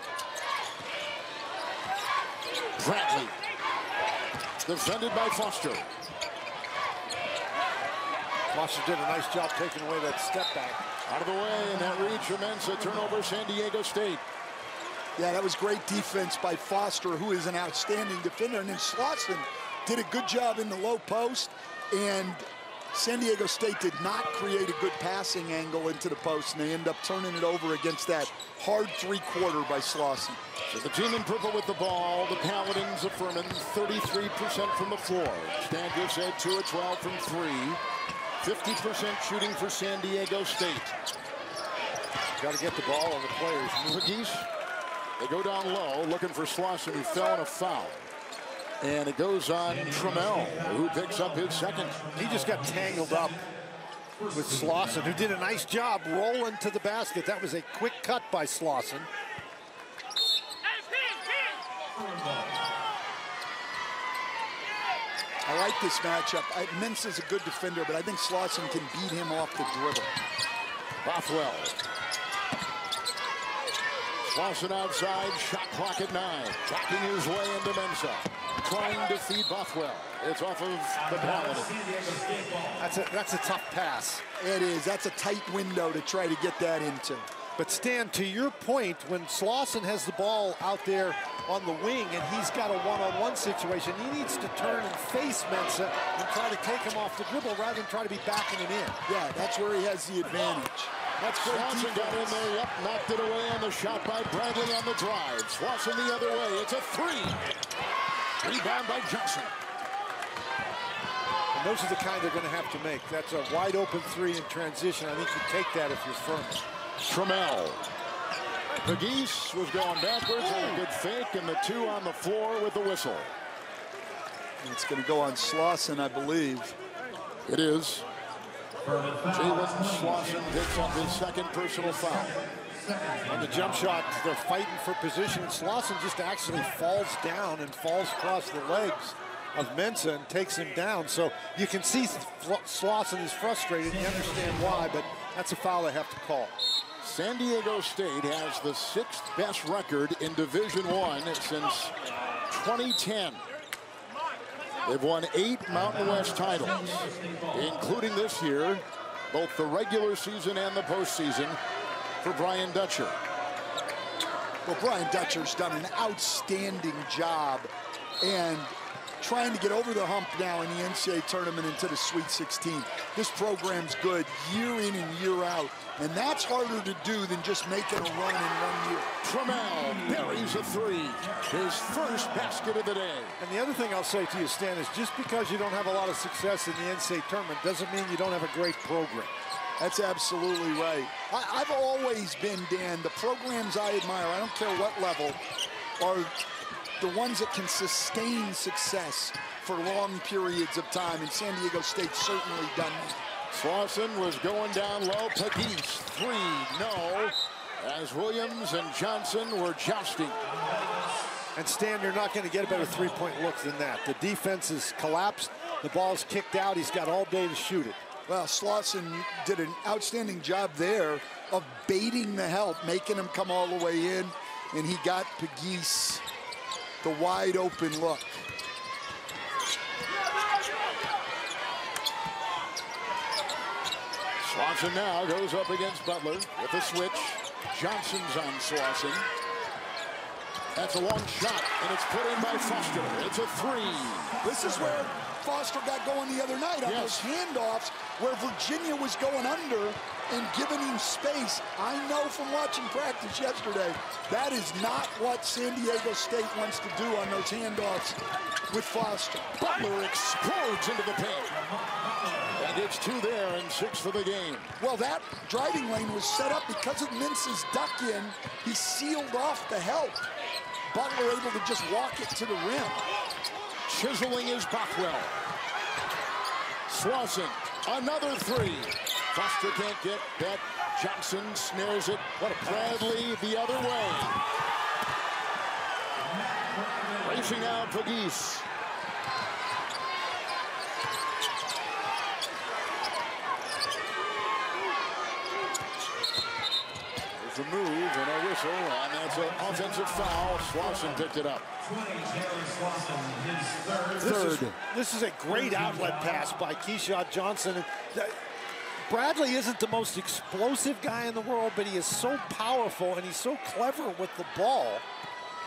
Bradley, defended by Foster. Foster did a nice job taking away that step back. Out of the way, and that reach from Mensah, turnover, San Diego State. Yeah, that was great defense by Foster, who is an outstanding defender. And then Slawson did a good job in the low post, and San Diego State did not create a good passing angle into the post, and they end up turning it over against that hard three-quarter by Slawson. So the team in purple with the ball, the Paladins of Furman, thirty-three percent from the floor. Stan just said two of twelve from three. fifty percent shooting for San Diego State. Got to get the ball on the players. Pegues, they go down low, looking for Slawson, who fell on a foul. And it goes on Trammell, who picks up his second. He just got tangled up with Slawson, who did a nice job rolling to the basket. That was a quick cut by Slawson. I like this matchup. Mensah is a good defender, but I think Slawson can beat him off the dribble. Bothwell. Slawson outside, shot clock at nine. Tracking his way into Mensah. Trying to feed Bothwell. It's off of the Paladins. That's a, that's a tough pass. It is. That's a tight window to try to get that into. But Stan, to your point, when Slawson has the ball out there on the wing and he's got a one-on-one situation, he needs to turn and face Mensah and try to take him off the dribble rather than try to be backing him in. Yeah, that's where he has the advantage. That's great. Slawson got in there, yep, knocked it away on the shot by Bradley on the drive. Slawson the other way, it's a three. Rebound by Johnson. And those are the kind they're going to have to make. That's a wide-open three in transition. I think you take that if you're firm. Trammell. Pegues was going backwards on a good fake, and the two on the floor with the whistle. And it's going to go on Slawson, I believe. It is. Jalen Slawson picks up his second personal foul. On the jump shot, they're fighting for position. Slawson just actually falls down and falls across the legs of Mensah and takes him down. So you can see Slawson is frustrated. You understand why, but that's a foul they have to call. San Diego State has the sixth best record in Division One since twenty ten. They've won eight Mountain West titles, including this year, both the regular season and the postseason for Brian Dutcher. Well, Brian Dutcher's done an outstanding job and trying to get over the hump now in the N C double A tournament into the Sweet sixteen. This program's good year in and year out, and that's harder to do than just making a run in one year. Trammell buries a three, his first basket of the day. And the other thing I'll say to you, Stan, is just because you don't have a lot of success in the N C double A tournament doesn't mean you don't have a great program. That's absolutely right. I, I've always been, Dan, the programs I admire, I don't care what level, are the ones that can sustain success for long periods of time, and San Diego State's certainly done that. Slawson was going down low. Pegues, three, no, as Williams and Johnson were jousting. And Stan, you're not going to get a better three-point look than that. The defense is collapsed. The ball's kicked out. He's got all day to shoot it. Well, Slawson did an outstanding job there of baiting the help, making him come all the way in, and he got Pegues the wide-open look. Swanson now goes up against Butler with a switch. Johnson's on Swanson. That's a long shot, and it's put in by Foster. It's a three. This is where Foster got going the other night on yes. those handoffs where Virginia was going under and giving him space. I know from watching practice yesterday, that is not what San Diego State wants to do on those handoffs with Foster. Butler explodes into the paint. It's two there and six for the game. Well, that driving lane was set up because of Mensah's duck in. He sealed off the help. Butler able to just walk it to the rim. Chiseling is Bothwell. Swanson, another three. Foster can't get that. Johnson snares it. What a Bradley the other way. Racing out for Pegues. The move and a whistle, and that's an offensive foul. Swanson picked it up. This is, this is a great outlet pass by Keyshawn Johnson. Bradley isn't the most explosive guy in the world, but he is so powerful and he's so clever with the ball.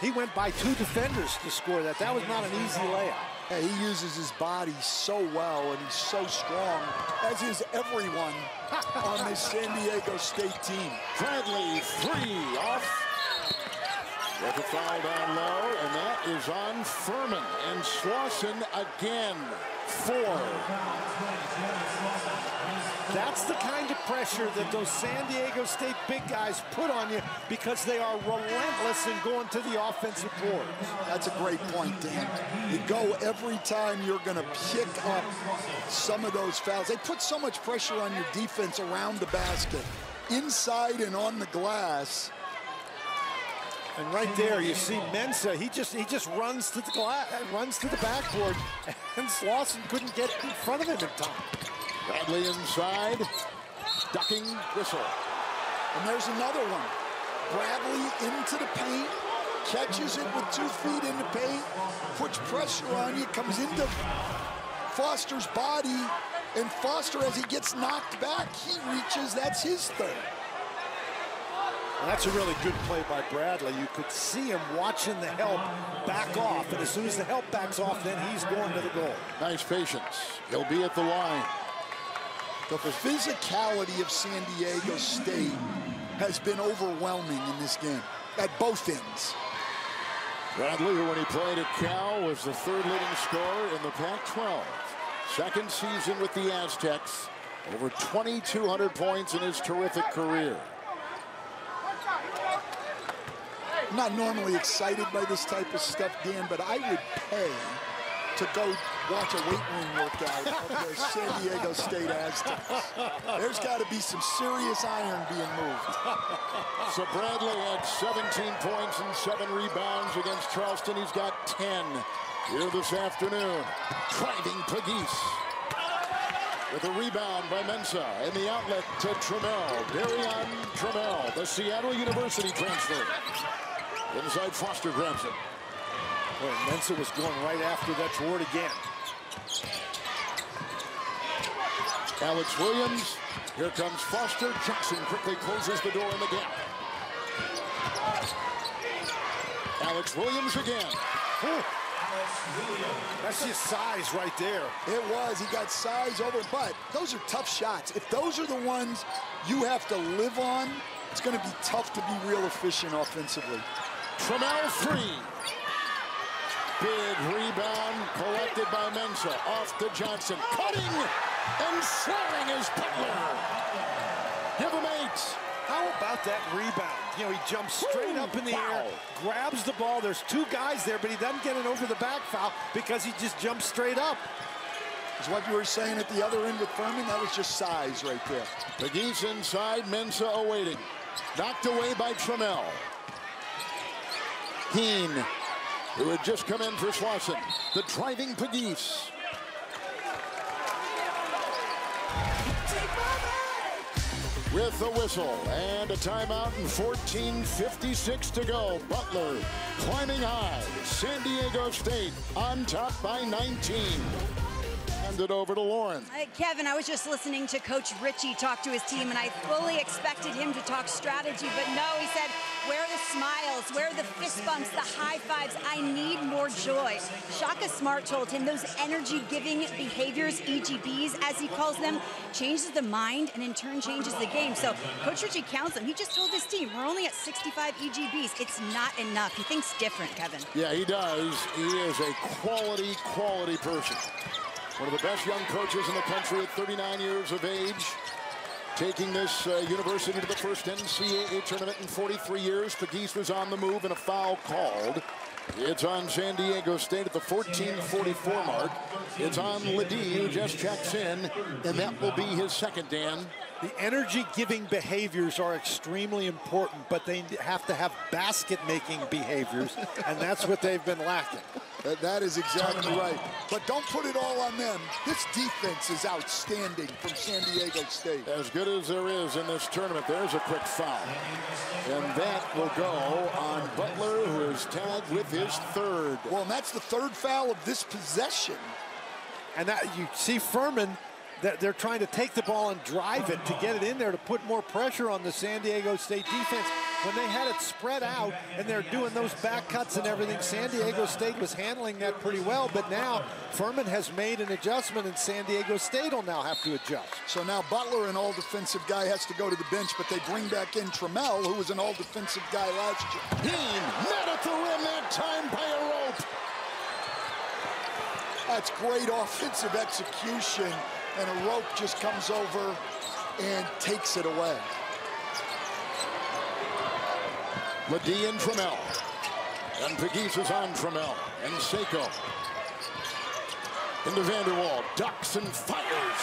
He went by two defenders to score that. That was not an easy layup. Yeah, he uses his body so well, and he's so strong, as is everyone on this San Diego State team. Bradley, three off. With a foul down low, and that is on Furman. And Swanson again, four. That's the kind of pressure that those San Diego State big guys put on you because they are relentless in going to the offensive board. That's a great point, Dan. You go every time you're going to pick up some of those fouls. They put so much pressure on your defense around the basket, inside and on the glass. And right there, you see Mensah. He just he just runs to the glass, runs to the backboard, and Slawson couldn't get in front of him in time. Bradley inside, ducking whistle, and there's another one. Bradley into the paint, catches it with two feet in the paint, puts pressure on you, comes into Foster's body, and Foster, as he gets knocked back, he reaches. That's his third. And that's a really good play by Bradley. You could see him watching the help back off, and as soon as the help backs off, then he's going to the goal. Nice patience. He'll be at the line. The physicality of San Diego State has been overwhelming in this game at both ends. Bradley, who when he played at Cal, was the third leading scorer in the Pac twelve. Second season with the Aztecs, over twenty-two hundred points in his terrific career. I'm not normally excited by this type of stuff, Dan, but I would pay to go watch a weight room workout of the San Diego State Aztecs. There's got to be some serious iron being moved. So Bradley had seventeen points and seven rebounds against Charleston. He's got ten here this afternoon. Driving Pegues. With a rebound by Mensah and the outlet to Trammell. Darion Trammell, the Seattle University transfer. Inside, Foster grabs it. Boy, Mensah was going right after that toward again. Alex Williams. Here comes Foster. Jackson quickly closes the door in the gap. Alex Williams again. Ooh. That's just size right there. It was. He got size over, but those are tough shots. If those are the ones you have to live on, it's going to be tough to be real efficient offensively. Trammell three. Big rebound collected by Mensah. Off to Johnson. Cutting and slamming his Butler. Give him eight. How about that rebound? You know, he jumps straight Ooh, up in the wow. air, grabs the ball. There's two guys there, but he doesn't get an over-the-back foul because he just jumps straight up. Is what you were saying at the other end with Furman? That was just size right there. Pegues inside, Mensah awaiting. Knocked away by Trammell. Hien who had just come in for Slawson, the driving Pegues. With a whistle and a timeout and fourteen fifty-six to go. Butler climbing high. San Diego State on top by nineteen. Hand it over to Lauren. Uh, Kevin, I was just listening to Coach Richey talk to his team, and I fully expected him to talk strategy, but no, he said, where are the smiles, where are the fist bumps, the high fives? I need more joy. Shaka Smart told him those energy-giving behaviors, E G Bs, as he calls them, changes the mind and in turn changes the game. So Coach Richey counts them. He just told his team, we're only at sixty-five E G Bs. It's not enough. He thinks different, Kevin. Yeah, he does. He is a quality, quality person. One of the best young coaches in the country at thirty-nine years of age. Taking this uh, university to the first N C A A tournament in forty-three years. Pegues was on the move and a foul called. It's on San Diego State at the fourteen forty-four mark. It's on Ledee, who just checks in, and that will be his second, Dan. The energy-giving behaviors are extremely important, but they have to have basket-making behaviors, and that's what they've been lacking. That is exactly right. But don't put it all on them. This defense is outstanding from San Diego State. As good as there is in this tournament, there's a quick foul. And that will go on Butler, who is tagged with his third. Well, and that's the third foul of this possession. And that, you see Furman, that they're trying to take the ball and drive it to get it in there to put more pressure on the San Diego State defense. When they had it spread out and they're doing those back cuts and everything, San Diego State was handling that pretty well, but now Furman has made an adjustment and San Diego State will now have to adjust. So now Butler, an all-defensive guy, has to go to the bench, but they bring back in Trammell, who was an all-defensive guy last year. Hien met at the rim that time by Arop. That's great offensive execution. And Arop just comes over and takes it away. Ledee and Trammell. And Pegues is on Trammell. And Seiko. Into Vander Wal. Ducks and fires.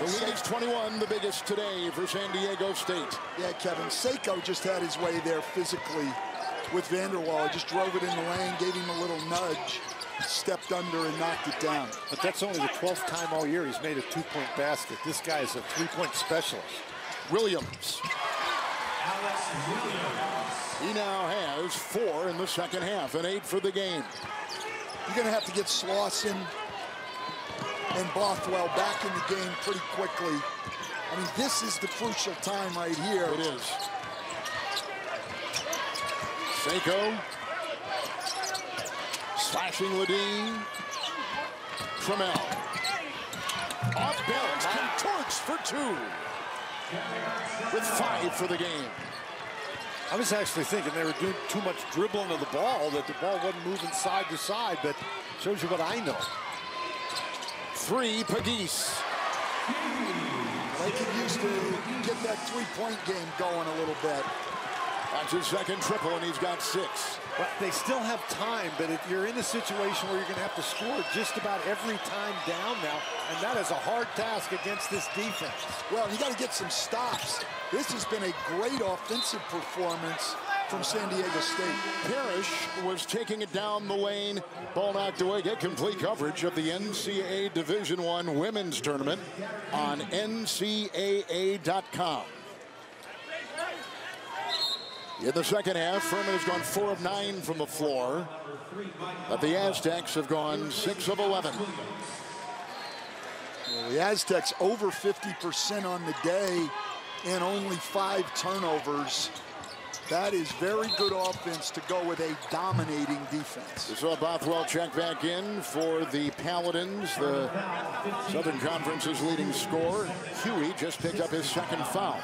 The lead is twenty-one, the biggest today for San Diego State. Yeah, Kevin. Seiko just had his way there physically with Vander Wal. Just drove it in the lane, gave him a little nudge. Stepped under and knocked it down. But that's only the twelfth time all year he's made a two-point basket. This guy is a three-point specialist. Williams. He now has four in the second half and eight for the game. You're going to have to get Slawson and Bothwell back in the game pretty quickly. I mean, this is the crucial time right here. It is. Seiko. Flashing Ledee. Trammell. Off balance, contorts for two. With five for the game. I was actually thinking they were doing too much dribbling of the ball, that the ball wasn't moving side to side, but shows you what I know. Three, Pegues. They could use to get that three-point game going a little bit. That's his second triple, and he's got six. But they still have time, but if you're in a situation where you're going to have to score just about every time down now, and that is a hard task against this defense. Well, you got to get some stops. This has been a great offensive performance from San Diego State. Parrish was taking it down the lane. Ball knocked away. Get complete coverage of the N C A A Division one Women's Tournament on N C A A dot com. In the second half, Furman has gone four of nine from the floor, but the Aztecs have gone six of eleven. Well, the Aztecs over fifty percent on the day and only five turnovers. That is very good offense to go with a dominating defense. We saw Bothwell check back in for the Paladins, the Southern Conference's leading scorer. Hughey just picked up his second foul.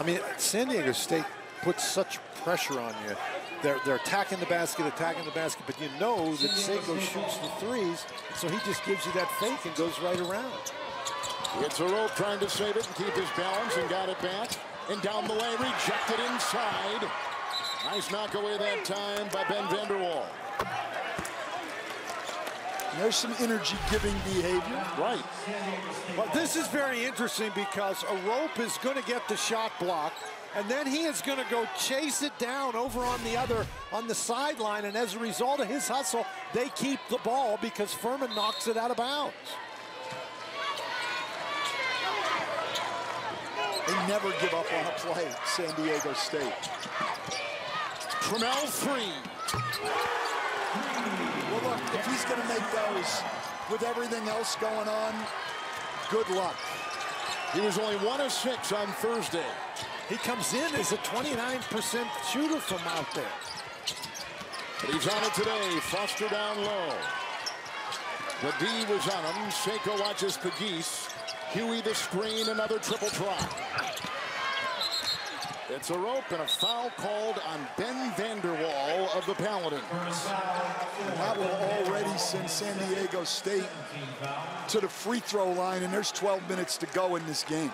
I mean, San Diego State puts such pressure on you. They're, they're attacking the basket, attacking the basket, but you know that Seiko shoots the threes, so he just gives you that fake and goes right around. It's Arop trying to save it and keep his balance and got it back. And down the lane, rejected inside. Nice knock away that time by Ben Vander Wal. There's some energy-giving behavior. Right. Well, this is very interesting because Arop is going to get the shot blocked, and then he is going to go chase it down over on the other, on the sideline, and as a result of his hustle, they keep the ball because Furman knocks it out of bounds. They never give up on a play, San Diego State. Trammell three. Well, look, if he's going to make those with everything else going on, good luck. He was only one of six on Thursday. He comes in as a twenty-nine percent shooter from out there. But he's on it today. Foster down low. Ledee was on him. Seiko watches Pegues. Hughey the screen, another triple try. It's Arop and a foul called on Ben Vander Wal of the Paladins. And that will already send San Diego State to the free throw line, and there's twelve minutes to go in this game.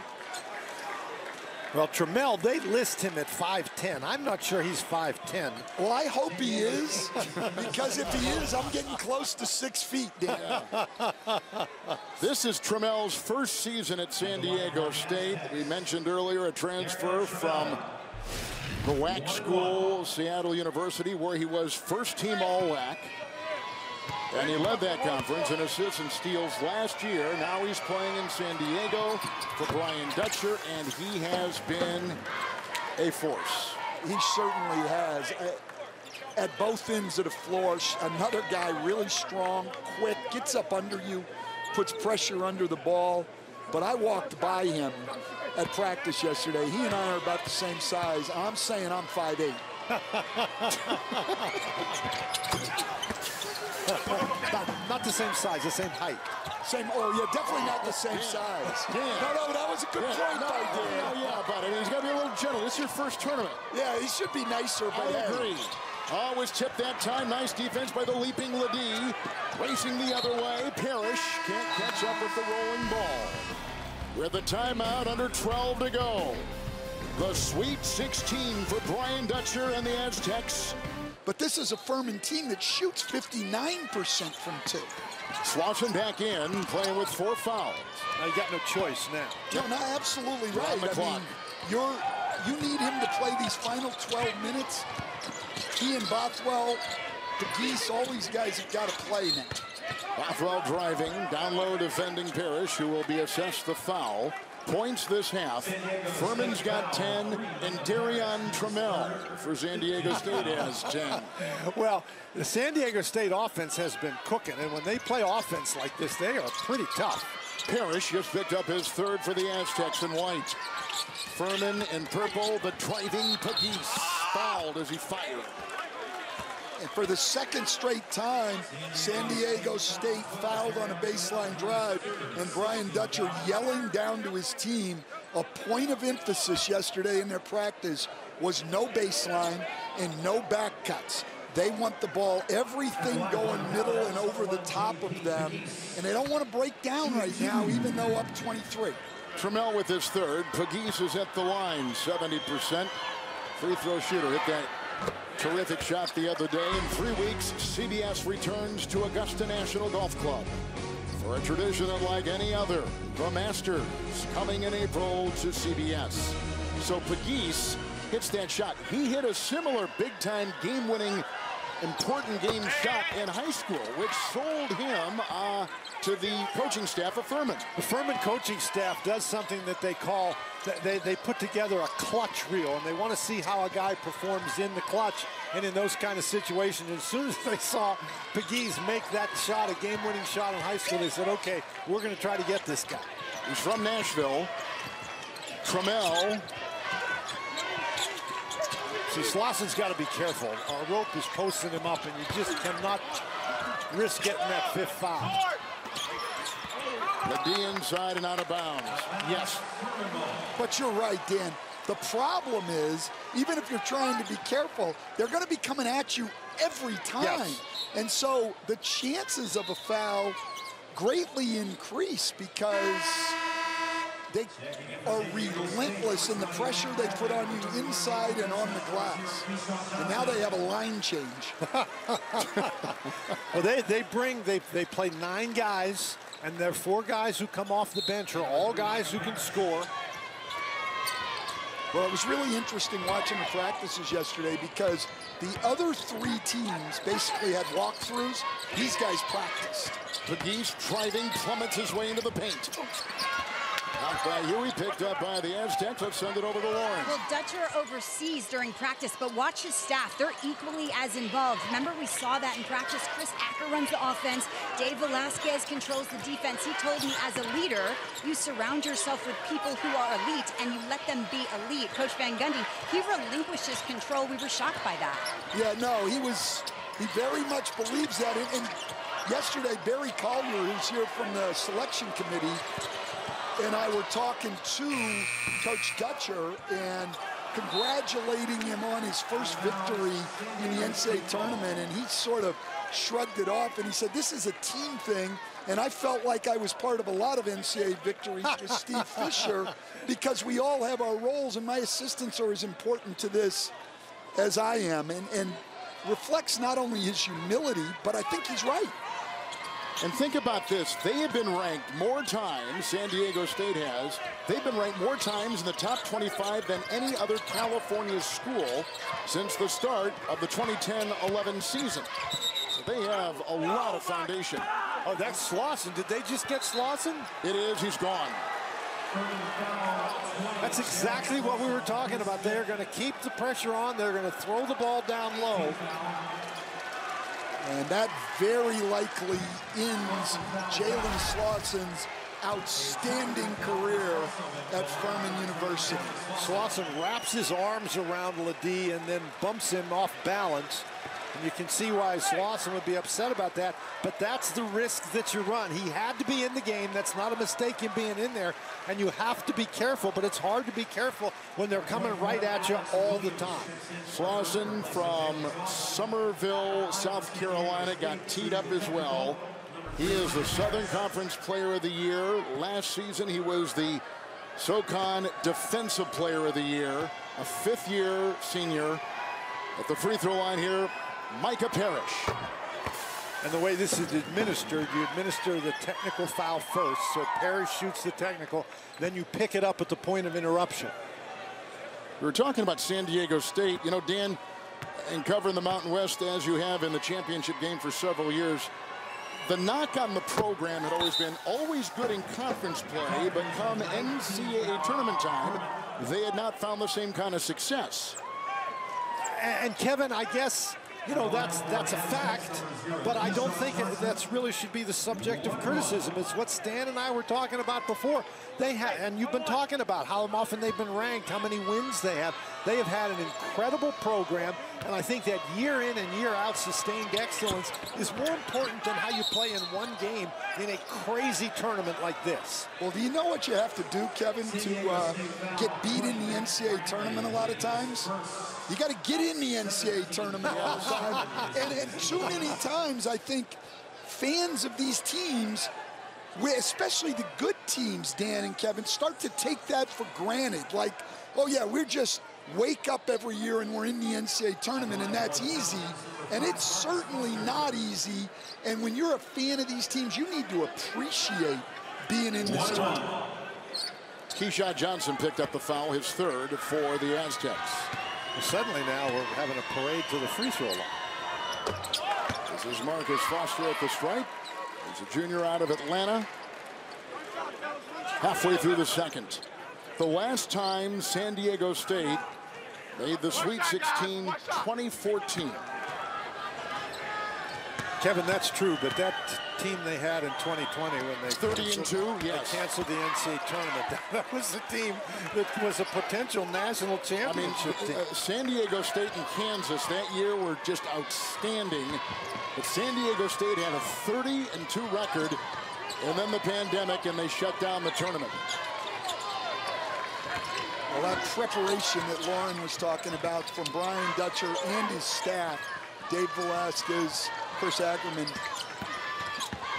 Well, Trammell, they list him at five ten. I'm not sure he's five ten. Well, I hope he is, because if he is, I'm getting close to six feet, Dan. This is Trammell's first season at San Diego State. We mentioned earlier a transfer from the W A C school, Seattle University, where he was first team All-W A C. And he led that conference in assists and steals last year. Now he's playing in San Diego for Brian Dutcher, and he has been a force. He certainly has. At both ends of the floor, another guy really strong, quick, gets up under you, puts pressure under the ball. But I walked by him at practice yesterday. He and I are about the same size. I'm saying I'm five eight. Not, not the same size, the same height. Same, oh yeah, definitely not the same yeah. size. Yeah. No, no, that was a good yeah. point no, by Dan. No, no, yeah, but I mean, he's got to be a little gentle. This is your first tournament. Yeah, he should be nicer, but I agree. Always tipped that time. Nice defense by the leaping Ledee. Racing the other way. Parrish can't catch up with the rolling ball. With the timeout, under twelve to go. The Sweet sixteen for Brian Dutcher and the Aztecs. But this is a Furman team that shoots fifty-nine percent from two. Slawson back in, playing with four fouls. Now you got no choice now. No, no, absolutely right. I mean, you're, you need him to play these final twelve minutes. He and Bothwell, Pegues, all these guys have got to play now. Bothwell driving, down low defending Parrish, who will be assessed the foul. Points this half. Furman's got ten, and Darion Trammell for San Diego State has ten. Well, the San Diego State offense has been cooking, and when they play offense like this, they are pretty tough. Parrish just picked up his third for the Aztecs in white. Furman in purple, the driving Pegues fouled as he fired. And for the second straight time, San Diego State fouled on a baseline drive, and Brian Dutcher yelling down to his team. A point of emphasis yesterday in their practice was no baseline and no back cuts. They want the ball, everything going middle and over the top of them, and they don't want to break down right now, even though up twenty-three. Trammell with his third. Pegues is at the line, seventy percent. Free throw shooter hit that terrific shot the other day. In three weeks, C B S returns to Augusta National Golf Club for a tradition unlike any other, the Masters, coming in April to C B S. So Pegues hits that shot. He hit a similar big-time, game-winning, important game shot in high school, which sold him uh, to the coaching staff of Furman. The Furman coaching staff does something that they call, they, they put together a clutch reel, and they want to see how a guy performs in the clutch and in those kind of situations. And as soon as they saw Pegues make that shot, a game-winning shot in high school, they said, okay, we're going to try to get this guy. He's from Nashville. Trammell. See, Slawson's got to be careful. Arop is posting him up, and you just cannot risk getting that fifth foul. Ledee inside and out of bounds. Yes. But you're right, Dan. The problem is, even if you're trying to be careful, they're going to be coming at you every time. Yes. And so the chances of a foul greatly increase because They are relentless in the pressure they put on you inside and on the glass. And now they have a line change. Well, they, they bring, they, they play nine guys, and their four guys who come off the bench are all guys who can score. Well, it was really interesting watching the practices yesterday because the other three teams basically had walkthroughs. These guys practiced. Pegues driving, plummets his way into the paint. Knocked by Hughey, picked up by the Aztecs. Let's send it over to Lauren. Well, Dutcher oversees during practice, but watch his staff. They're equally as involved. Remember, we saw that in practice. Chris Acker runs the offense. Dave Velasquez controls the defense. He told me, as a leader, you surround yourself with people who are elite, and you let them be elite. Coach Van Gundy, he relinquishes control. We were shocked by that. Yeah, no, he was, he very much believes that. And, and yesterday, Barry Collier, who's here from the selection committee, and I were talking to Coach Dutcher and congratulating him on his first victory in the N C A A tournament, and he sort of shrugged it off and he said, this is a team thing, and I felt like I was part of a lot of N C A A victories with Steve Fisher because we all have our roles, and my assistants are as important to this as I am, and, and reflects not only his humility, but I think he's right. And think about this, they have been ranked more times, San Diego State has, they've been ranked more times in the top twenty-five than any other California school since the start of the twenty ten eleven season. So they have a lot of foundation. Oh, that's Slawson. Did they just get Slawson? It is, he's gone. That's exactly what we were talking about. They're gonna keep the pressure on, they're gonna throw the ball down low. And that very likely ends Jalen Slawson's outstanding career at Furman University. Slawson wraps his arms around Ledee and then bumps him off balance. And you can see why Slawson would be upset about that, but that's the risk that you run. He had to be in the game. That's not a mistake in being in there, and you have to be careful, but it's hard to be careful when they're coming right at you all the time. Slawson from Summerville, South Carolina, got teed up as well. He is the Southern Conference Player of the Year. Last season, he was the SoCon Defensive Player of the Year, a fifth-year senior. At the free throw line here, Micah Parrish. And the way this is administered, you administer the technical foul first, so Parrish shoots the technical, then you pick it up at the point of interruption. We were talking about San Diego State. You know, Dan, in covering the Mountain West, as you have in the championship game for several years, the knock on the program had always been always good in conference play, but come N C A A tournament time, they had not found the same kind of success. And, Kevin, I guess, you know, that's that's a fact, but I don't think it, that's really should be the subject of criticism. It's what Stan and I were talking about before. They ha and you've been talking about how often they've been ranked, how many wins they have. They have had an incredible program, and I think that year in and year out sustained excellence is more important than how you play in one game in a crazy tournament like this. Well, do you know what you have to do, Kevin, to uh, get beat in the N C A A tournament a lot of times? You got to get in the N C A A tournament all the time. And, and too many times, I think, fans of these teams, especially the good teams, Dan and Kevin, start to take that for granted. Like, oh, yeah, we're just wake up every year and we're in the N C A A tournament, and that's easy. And it's certainly not easy. And when you're a fan of these teams, you need to appreciate being in this tournament. Keyshawn Johnson picked up the foul, his third for the Aztecs. Well, suddenly now we're having a parade to the free throw line. This is Marcus Foster at the stripe. He's a junior out of Atlanta. Halfway through the second. The last time San Diego State made the Sweet sixteen, twenty fourteen. Kevin, that's true, but that team they had in twenty twenty when they thirty and two, yes, they canceled the N C A A tournament. That was a team that was a potential national championship I mean, team. Uh, San Diego State and Kansas that year were just outstanding, but San Diego State had a thirty and two record, and then the pandemic, and they shut down the tournament. Well, that preparation that Lauren was talking about from Brian Dutcher and his staff, Dave Velasquez, Chris Ackerman,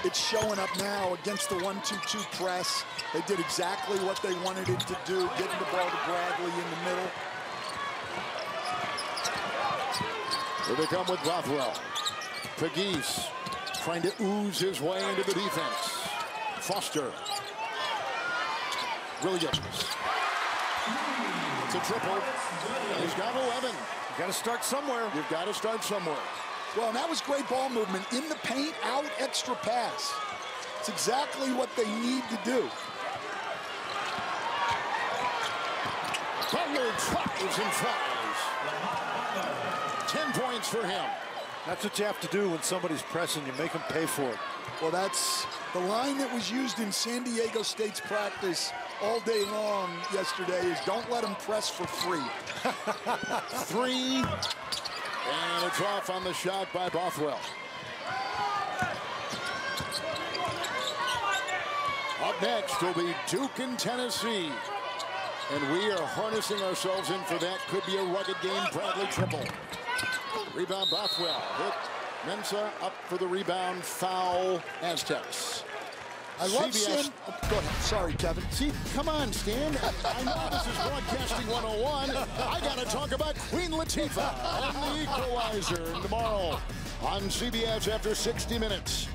It's showing up now against the one two two press. They did exactly what they wanted it to do, getting the ball to Bradley in the middle. Here they come with Bothwell. Pegues trying to ooze his way into the defense. Foster. Williams. It's a triple. He's got eleven. You've got to start somewhere. You've got to start somewhere. Well, and that was great ball movement. In the paint, out, extra pass. It's exactly what they need to do. Butler tries and tries. Ten points for him. That's what you have to do when somebody's pressing. You make them pay for it. Well, that's the line that was used in San Diego State's practice all day long yesterday is don't let them press for free. Three. And it's off on the shot by Bothwell. Up next will be Duke and Tennessee. And we are harnessing ourselves in for that. Could be a rugged game. Bradley triple. Rebound Bothwell. Hit. Mensah up for the rebound. Foul Aztecs. I love C B S. Oh, go ahead. Sorry, Kevin. See, come on, Stan. I know this is Broadcasting one oh one. I got to talk about Queen Latifah and the Equalizer tomorrow on C B S after sixty minutes.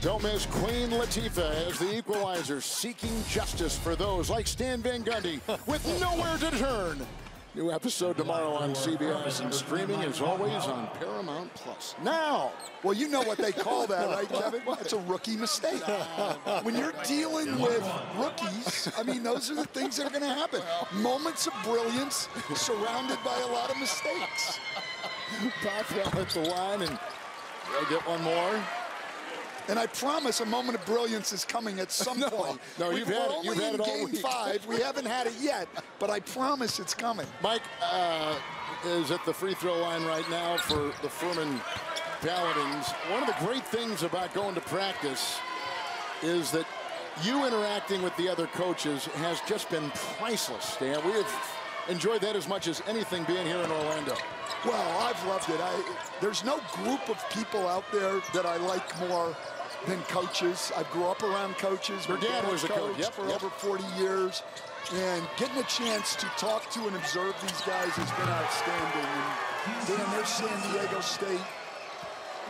Don't miss Queen Latifah as the Equalizer, seeking justice for those like Stan Van Gundy with nowhere to turn. New episode tomorrow on C B S and streaming, as always, on Paramount Plus. Now! Well, you know what they call that, right, Kevin? It's a rookie mistake. When you're dealing with rookies, I mean, those are the things that are going to happen. Moments of brilliance surrounded by a lot of mistakes. Bothwell at the line, and they'll get one more. And I promise a moment of brilliance is coming at some no, point. No, you've We're had it. You've had it all game week. Five. We haven't had it yet, but I promise it's coming. Mike uh, is at the free throw line right now for the Furman Paladins. One of the great things about going to practice is that you interacting with the other coaches has just been priceless, Stan. We have enjoyed that as much as anything being here in Orlando. Well, I've loved it. I, there's no group of people out there that I like more than coaches. I grew up around coaches. Your dad was a coach yep, for yep. over forty years. And getting a chance to talk to and observe these guys has been outstanding. And then there's San Diego State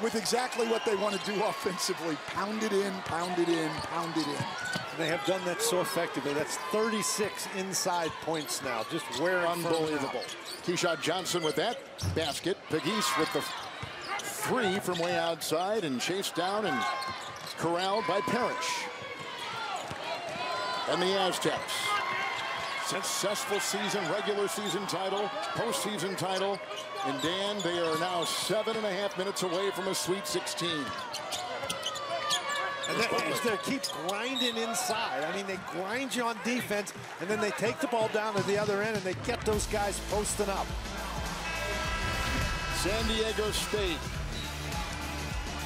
with exactly what they want to do offensively. Pound it in, pound it in, pound it in. And they have done that so effectively. That's thirty-six inside points now. Just wearing unbelievable. Keyshawn Johnson with that basket. Pegues with the three from way outside and chased down and corralled by Parrish. And the Aztecs. Successful season, regular season title, postseason title. And Dan, they are now seven and a half minutes away from a Sweet sixteen. And that, they keep grinding inside. I mean, they grind you on defense, and then they take the ball down to the other end, and they get those guys posting up. San Diego State,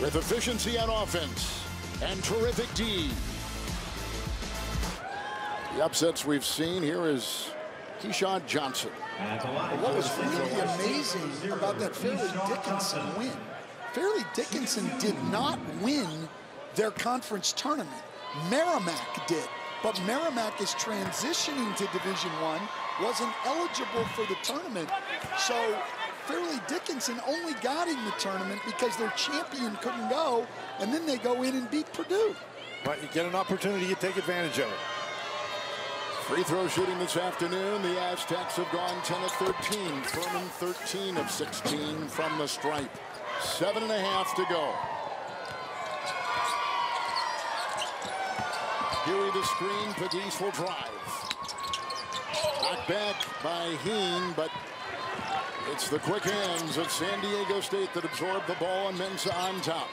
with efficiency on offense and terrific D. The upsets we've seen here is Keyshawn Johnson. What was really amazing about that Fairleigh Dickinson win, Fairleigh Dickinson did not win their conference tournament. Merrimack did, but Merrimack is transitioning to Division One, wasn't eligible for the tournament. So Fairleigh Dickinson only got in the tournament because their champion couldn't go, and then they go in and beat Purdue. But you get an opportunity, you take advantage of it. Free throw shooting this afternoon. The Aztecs have gone ten of thirteen. Furman thirteen of sixteen from the stripe. Seven and a half to go. Hughey the screen. Pegues will drive. Knocked back by Hien, but it's the quick hands of San Diego State that absorbed the ball, and Mensah on top.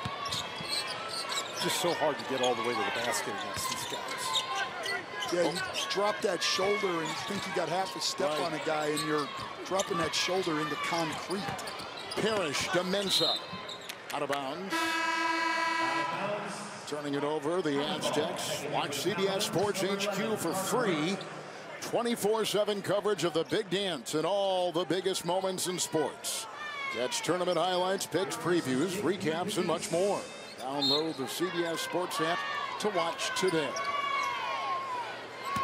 Just so hard to get all the way to the basket against these guys. Yeah, you drop that shoulder and you think you got half a step right on a guy, and you're dropping that shoulder into concrete. Parrish to Mensah. Out of bounds. Turning it over, the Aztecs. Watch C B S Sports H Q for free. twenty-four seven coverage of the big dance and all the biggest moments in sports. Catch tournament highlights, picks, previews, recaps, and much more. Download the C B S Sports app to watch today.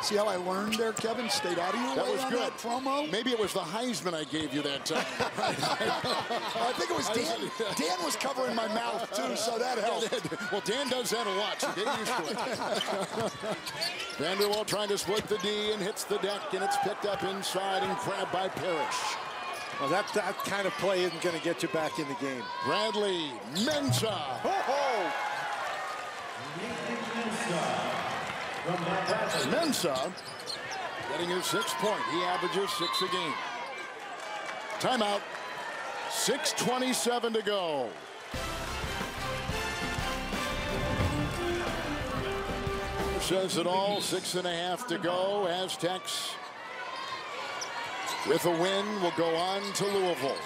See how I learned there, Kevin? Stayed out of your that way was on good. That promo? Maybe it was the Heisman I gave you that time. I think it was Dan. Dan was covering my mouth, too, so that helped. Well, Dan does that a lot, so get used to it. Vander Wal trying to split the D and hits the deck, and it's picked up inside and grabbed by Parrish. Well, that, that kind of play isn't going to get you back in the game. Bradley, Mensah. Ho, ho. Mensah getting his sixth point. He averages six a game. Timeout. six twenty-seven to go. Says it all. Six and a half to go. Aztecs with a win will go on to Louisville.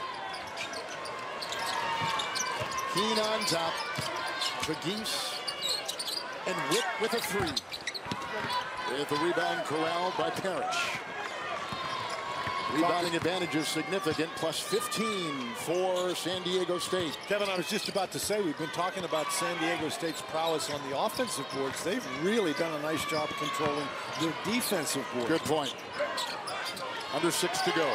Hien on top. Pegues and Whip with a three. With the rebound corralled by Parrish. Rebounding advantage is significant, plus fifteen for San Diego State. Kevin, I was just about to say, we've been talking about San Diego State's prowess on the offensive boards. They've really done a nice job controlling their defensive boards. Good point. Under six to go.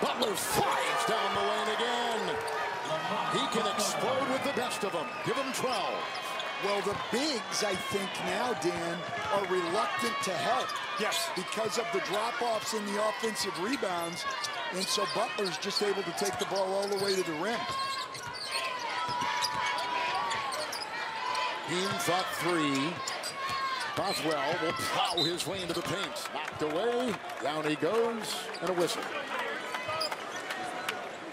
Butler flies down the lane again. He can explode with the best of them. Give him twelve. Well, the bigs, I think now, Dan, are reluctant to help. Yes. Because of the drop-offs in the offensive rebounds. And so Butler's just able to take the ball all the way to the rim. Hien thought three. Bothwell will plow his way into the paint. Knocked away. Down he goes. And a whistle.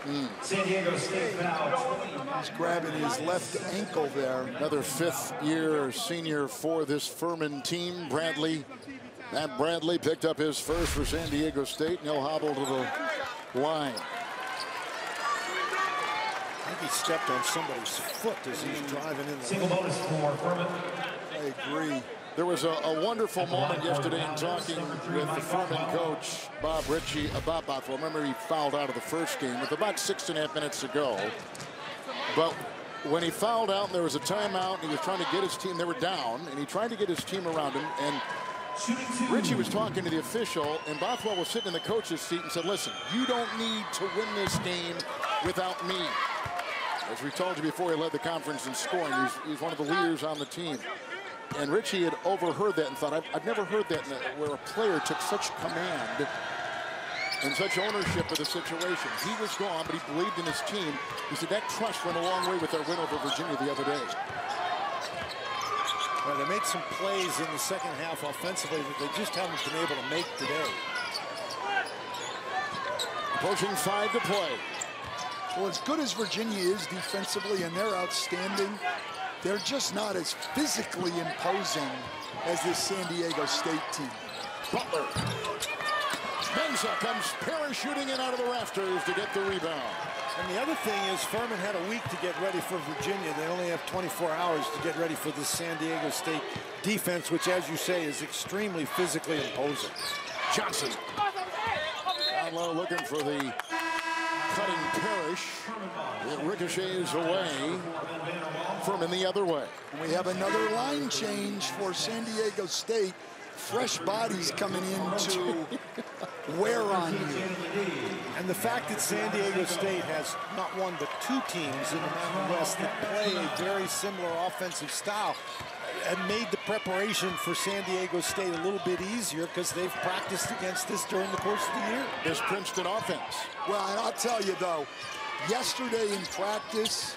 Mm. San Diego State foul. He's grabbing his left ankle there. Another fifth-year senior for this Furman team, Bradley. Matt Bradley picked up his first for San Diego State, and he'll hobble to the line. I think he stepped on somebody's foot as he's driving in the Single lane. Bonus for Furman. I agree. There was a, a wonderful moment yesterday in talking with the Furman coach, Bob Richey, about Bothwell. Remember, he fouled out of the first game with about six and a half minutes to go. But when he fouled out, and there was a timeout, and he was trying to get his team. They were down, and he tried to get his team around him. And Richey was talking to the official, and Bothwell was sitting in the coach's seat and said, listen, you don't need to win this game without me. As we told you before, he led the conference in scoring. He's, he's one of the leaders on the team. And Richey had overheard that and thought, I've, I've never heard that, where a player took such command and such ownership of the situation. He was gone, but he believed in his team. He said that trust went a long way with their win over Virginia the other day. Well, they made some plays in the second half offensively that they just haven't been able to make today. Approaching five to play. Well, as good as Virginia is defensively, and they're outstanding, they're just not as physically imposing as this San Diego State team. Butler. Mensah comes parachuting in out of the rafters to get the rebound. And the other thing is, Furman had a week to get ready for Virginia. They only have twenty-four hours to get ready for this San Diego State defense, which, as you say, is extremely physically imposing. Johnson. Down low looking for the cutting Parrish. It ricochets away. Furman the other way. And we have another line change for San Diego State. Fresh bodies coming in to wear on you. And the fact that San Diego State has not one but two teams in the Mountain West that play a very similar offensive style had made the preparation for San Diego State a little bit easier, because they've practiced against this during the course of the year. This Princeton offense. Well, and I'll tell you, though, yesterday in practice,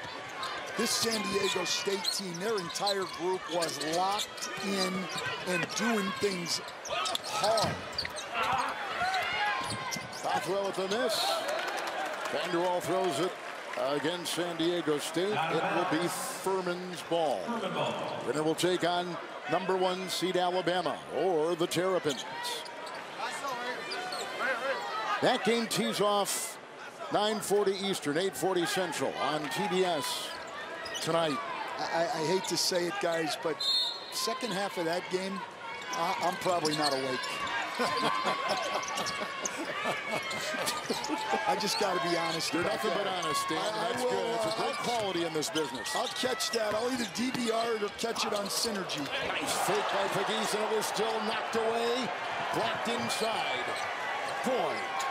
this San Diego State team, their entire group was locked in and doing things hard. Bothwell with a miss. Vander Wal throws it against San Diego State. It will be Furman's ball. Winner will take on number one seed Alabama or the Terrapins. That game tees off nine forty Eastern, eight forty Central on T B S. Tonight, I, I hate to say it, guys, but second half of that game, I, I'm probably not awake. I just got to be honest. You're nothing that. but honest, Dan. I, That's I will, good. It's a great uh, quality in this business. I'll catch that. I'll either D V R it or catch it on Synergy. Nice fake by Pegues, and it was still knocked away. Blocked inside. Point.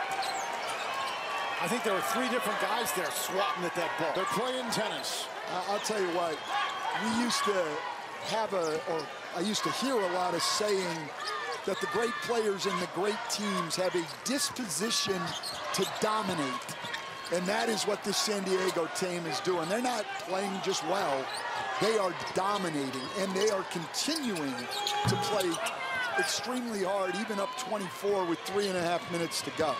I think there were three different guys there swatting at that ball. They're playing tennis. I'll tell you what, we used to have a, or I used to hear a lot of saying that the great players and the great teams have a disposition to dominate. And that is what this San Diego team is doing. They're not playing just well. They are dominating, and they are continuing to play extremely hard, even up twenty-four with three and a half minutes to go.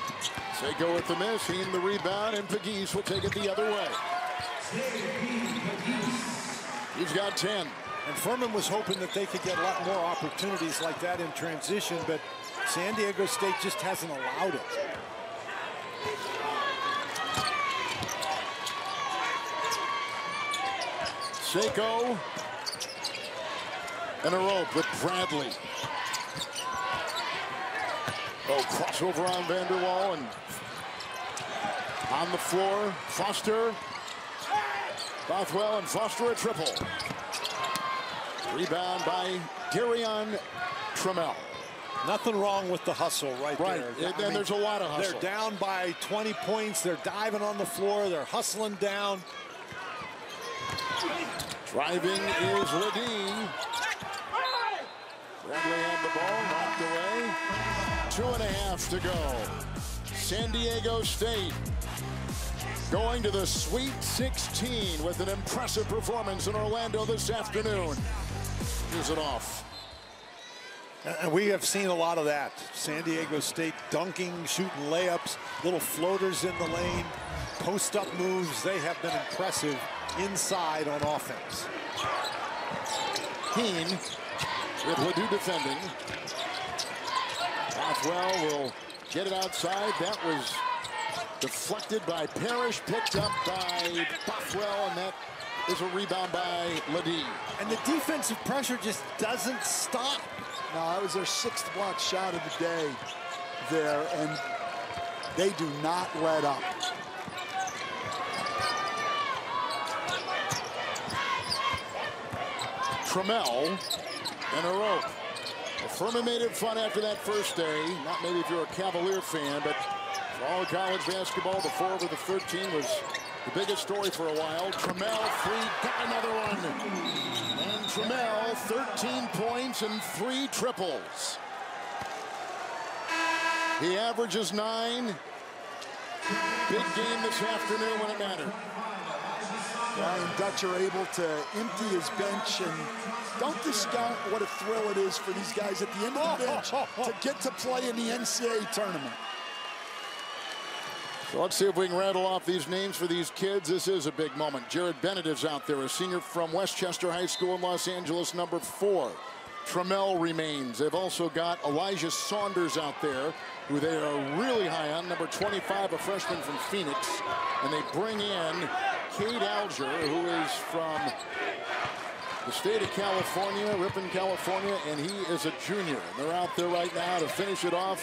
Seiko with the miss, Hien the rebound, and Pegues will take it the other way. He's got ten. And Furman was hoping that they could get a lot more opportunities like that in transition, but San Diego State just hasn't allowed it. Seiko and Arop with Bradley. Oh, crossover on Vander Wal, and on the floor, Foster, Bothwell, and Foster a triple. Rebound by Darion Trammell. Nothing wrong with the hustle right, right. there. And then there's a lot of hustle. They're down by twenty points. They're diving on the floor. They're hustling down. Driving is Ledee. Bradley had the ball, knocked away. Two and a half to go. San Diego State going to the Sweet sixteen with an impressive performance in Orlando this afternoon. Is it off? And we have seen a lot of that. San Diego State dunking, shooting layups, little floaters in the lane, post-up moves. They have been impressive inside on offense. Hien with Ledee defending. Bothwell will get it outside. That was deflected by Parrish, picked up by Bothwell, and that is a rebound by Ledee. And the defensive pressure just doesn't stop. No, that was their sixth block shot of the day there, and they do not let up. Trammell and Arop. Well, Furman made it fun after that first day. Not maybe if you're a Cavalier fan, but all college basketball, the four over the thirteen was the biggest story for a while. Trammell, three, got another one. And Trammell, thirteen points and three triples. He averages nine. Big game this afternoon when it mattered. And Dutcher able to empty his bench, and don't discount what a thrill it is for these guys at the end of the bench to get to play in the N C double A tournament. So let's see if we can rattle off these names for these kids. This is a big moment. Jared Bennett is out there, a senior from Westchester High School in Los Angeles, number four. Trammell remains. They've also got Elijah Saunders out there, who they are really high on, number twenty-five, a freshman from Phoenix. And they bring in Kate Alger, who is from the state of California, Ripon, California, and he is a junior. And they're out there right now to finish it off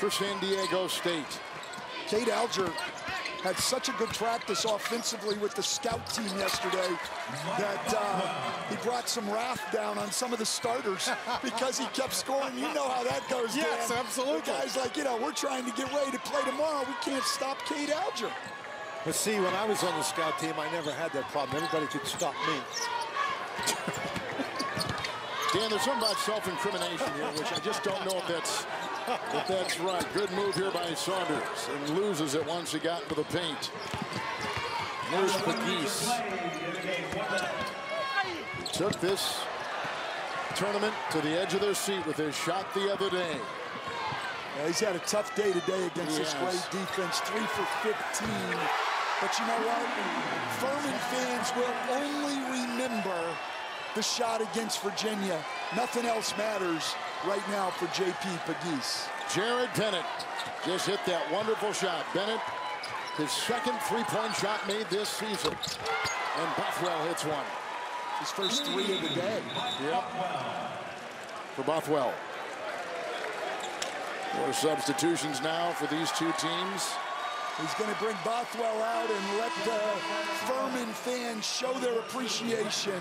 for San Diego State. Kate Alger had such a good practice offensively with the scout team yesterday that uh, he brought some wrath down on some of the starters because he kept scoring. You know how that goes, Dan. Yes, absolutely. The guys like, you know, we're trying to get ready to play tomorrow. We can't stop Kate Alger. But see, when I was on the scout team, I never had that problem. Everybody could stop me. Dan, there's something about self-incrimination here, which I just don't know if that's, if that's right. Good move here by Saunders, and loses it once he got into the paint. There's Pegues. He took this tournament to the edge of their seat with his shot the other day. Yeah, he's had a tough day today against this great defense, three for fifteen. But you know what? Furman fans will only remember the shot against Virginia. Nothing else matters right now for J P Pegues. Jared Bennett just hit that wonderful shot. Bennett, his second three-point shot made this season. And Bothwell hits one. His first three of the day. Yep. For Bothwell. More substitutions now for these two teams. He's going to bring Bothwell out and let the Furman fans show their appreciation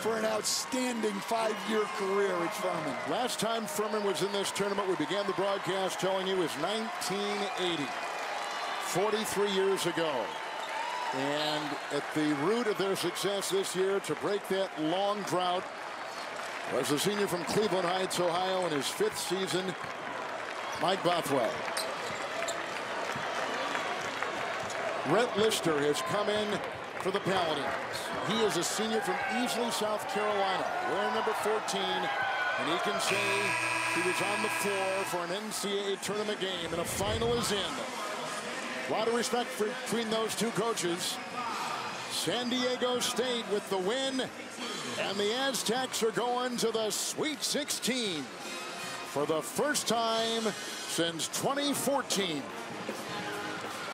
for an outstanding five-year career at Furman. Last time Furman was in this tournament, we began the broadcast telling you, it was nineteen eighty, forty-three years ago. And at the root of their success this year, to break that long drought, was a senior from Cleveland Heights, Ohio, in his fifth season, Mike Bothwell. Rhett Lister has come in for the Paladins. He is a senior from Easley, South Carolina. Wearing number fourteen, and he can say he was on the floor for an N C double A tournament game, and a final is in. A lot of respect for, between those two coaches. San Diego State with the win, and the Aztecs are going to the Sweet sixteen for the first time since twenty fourteen.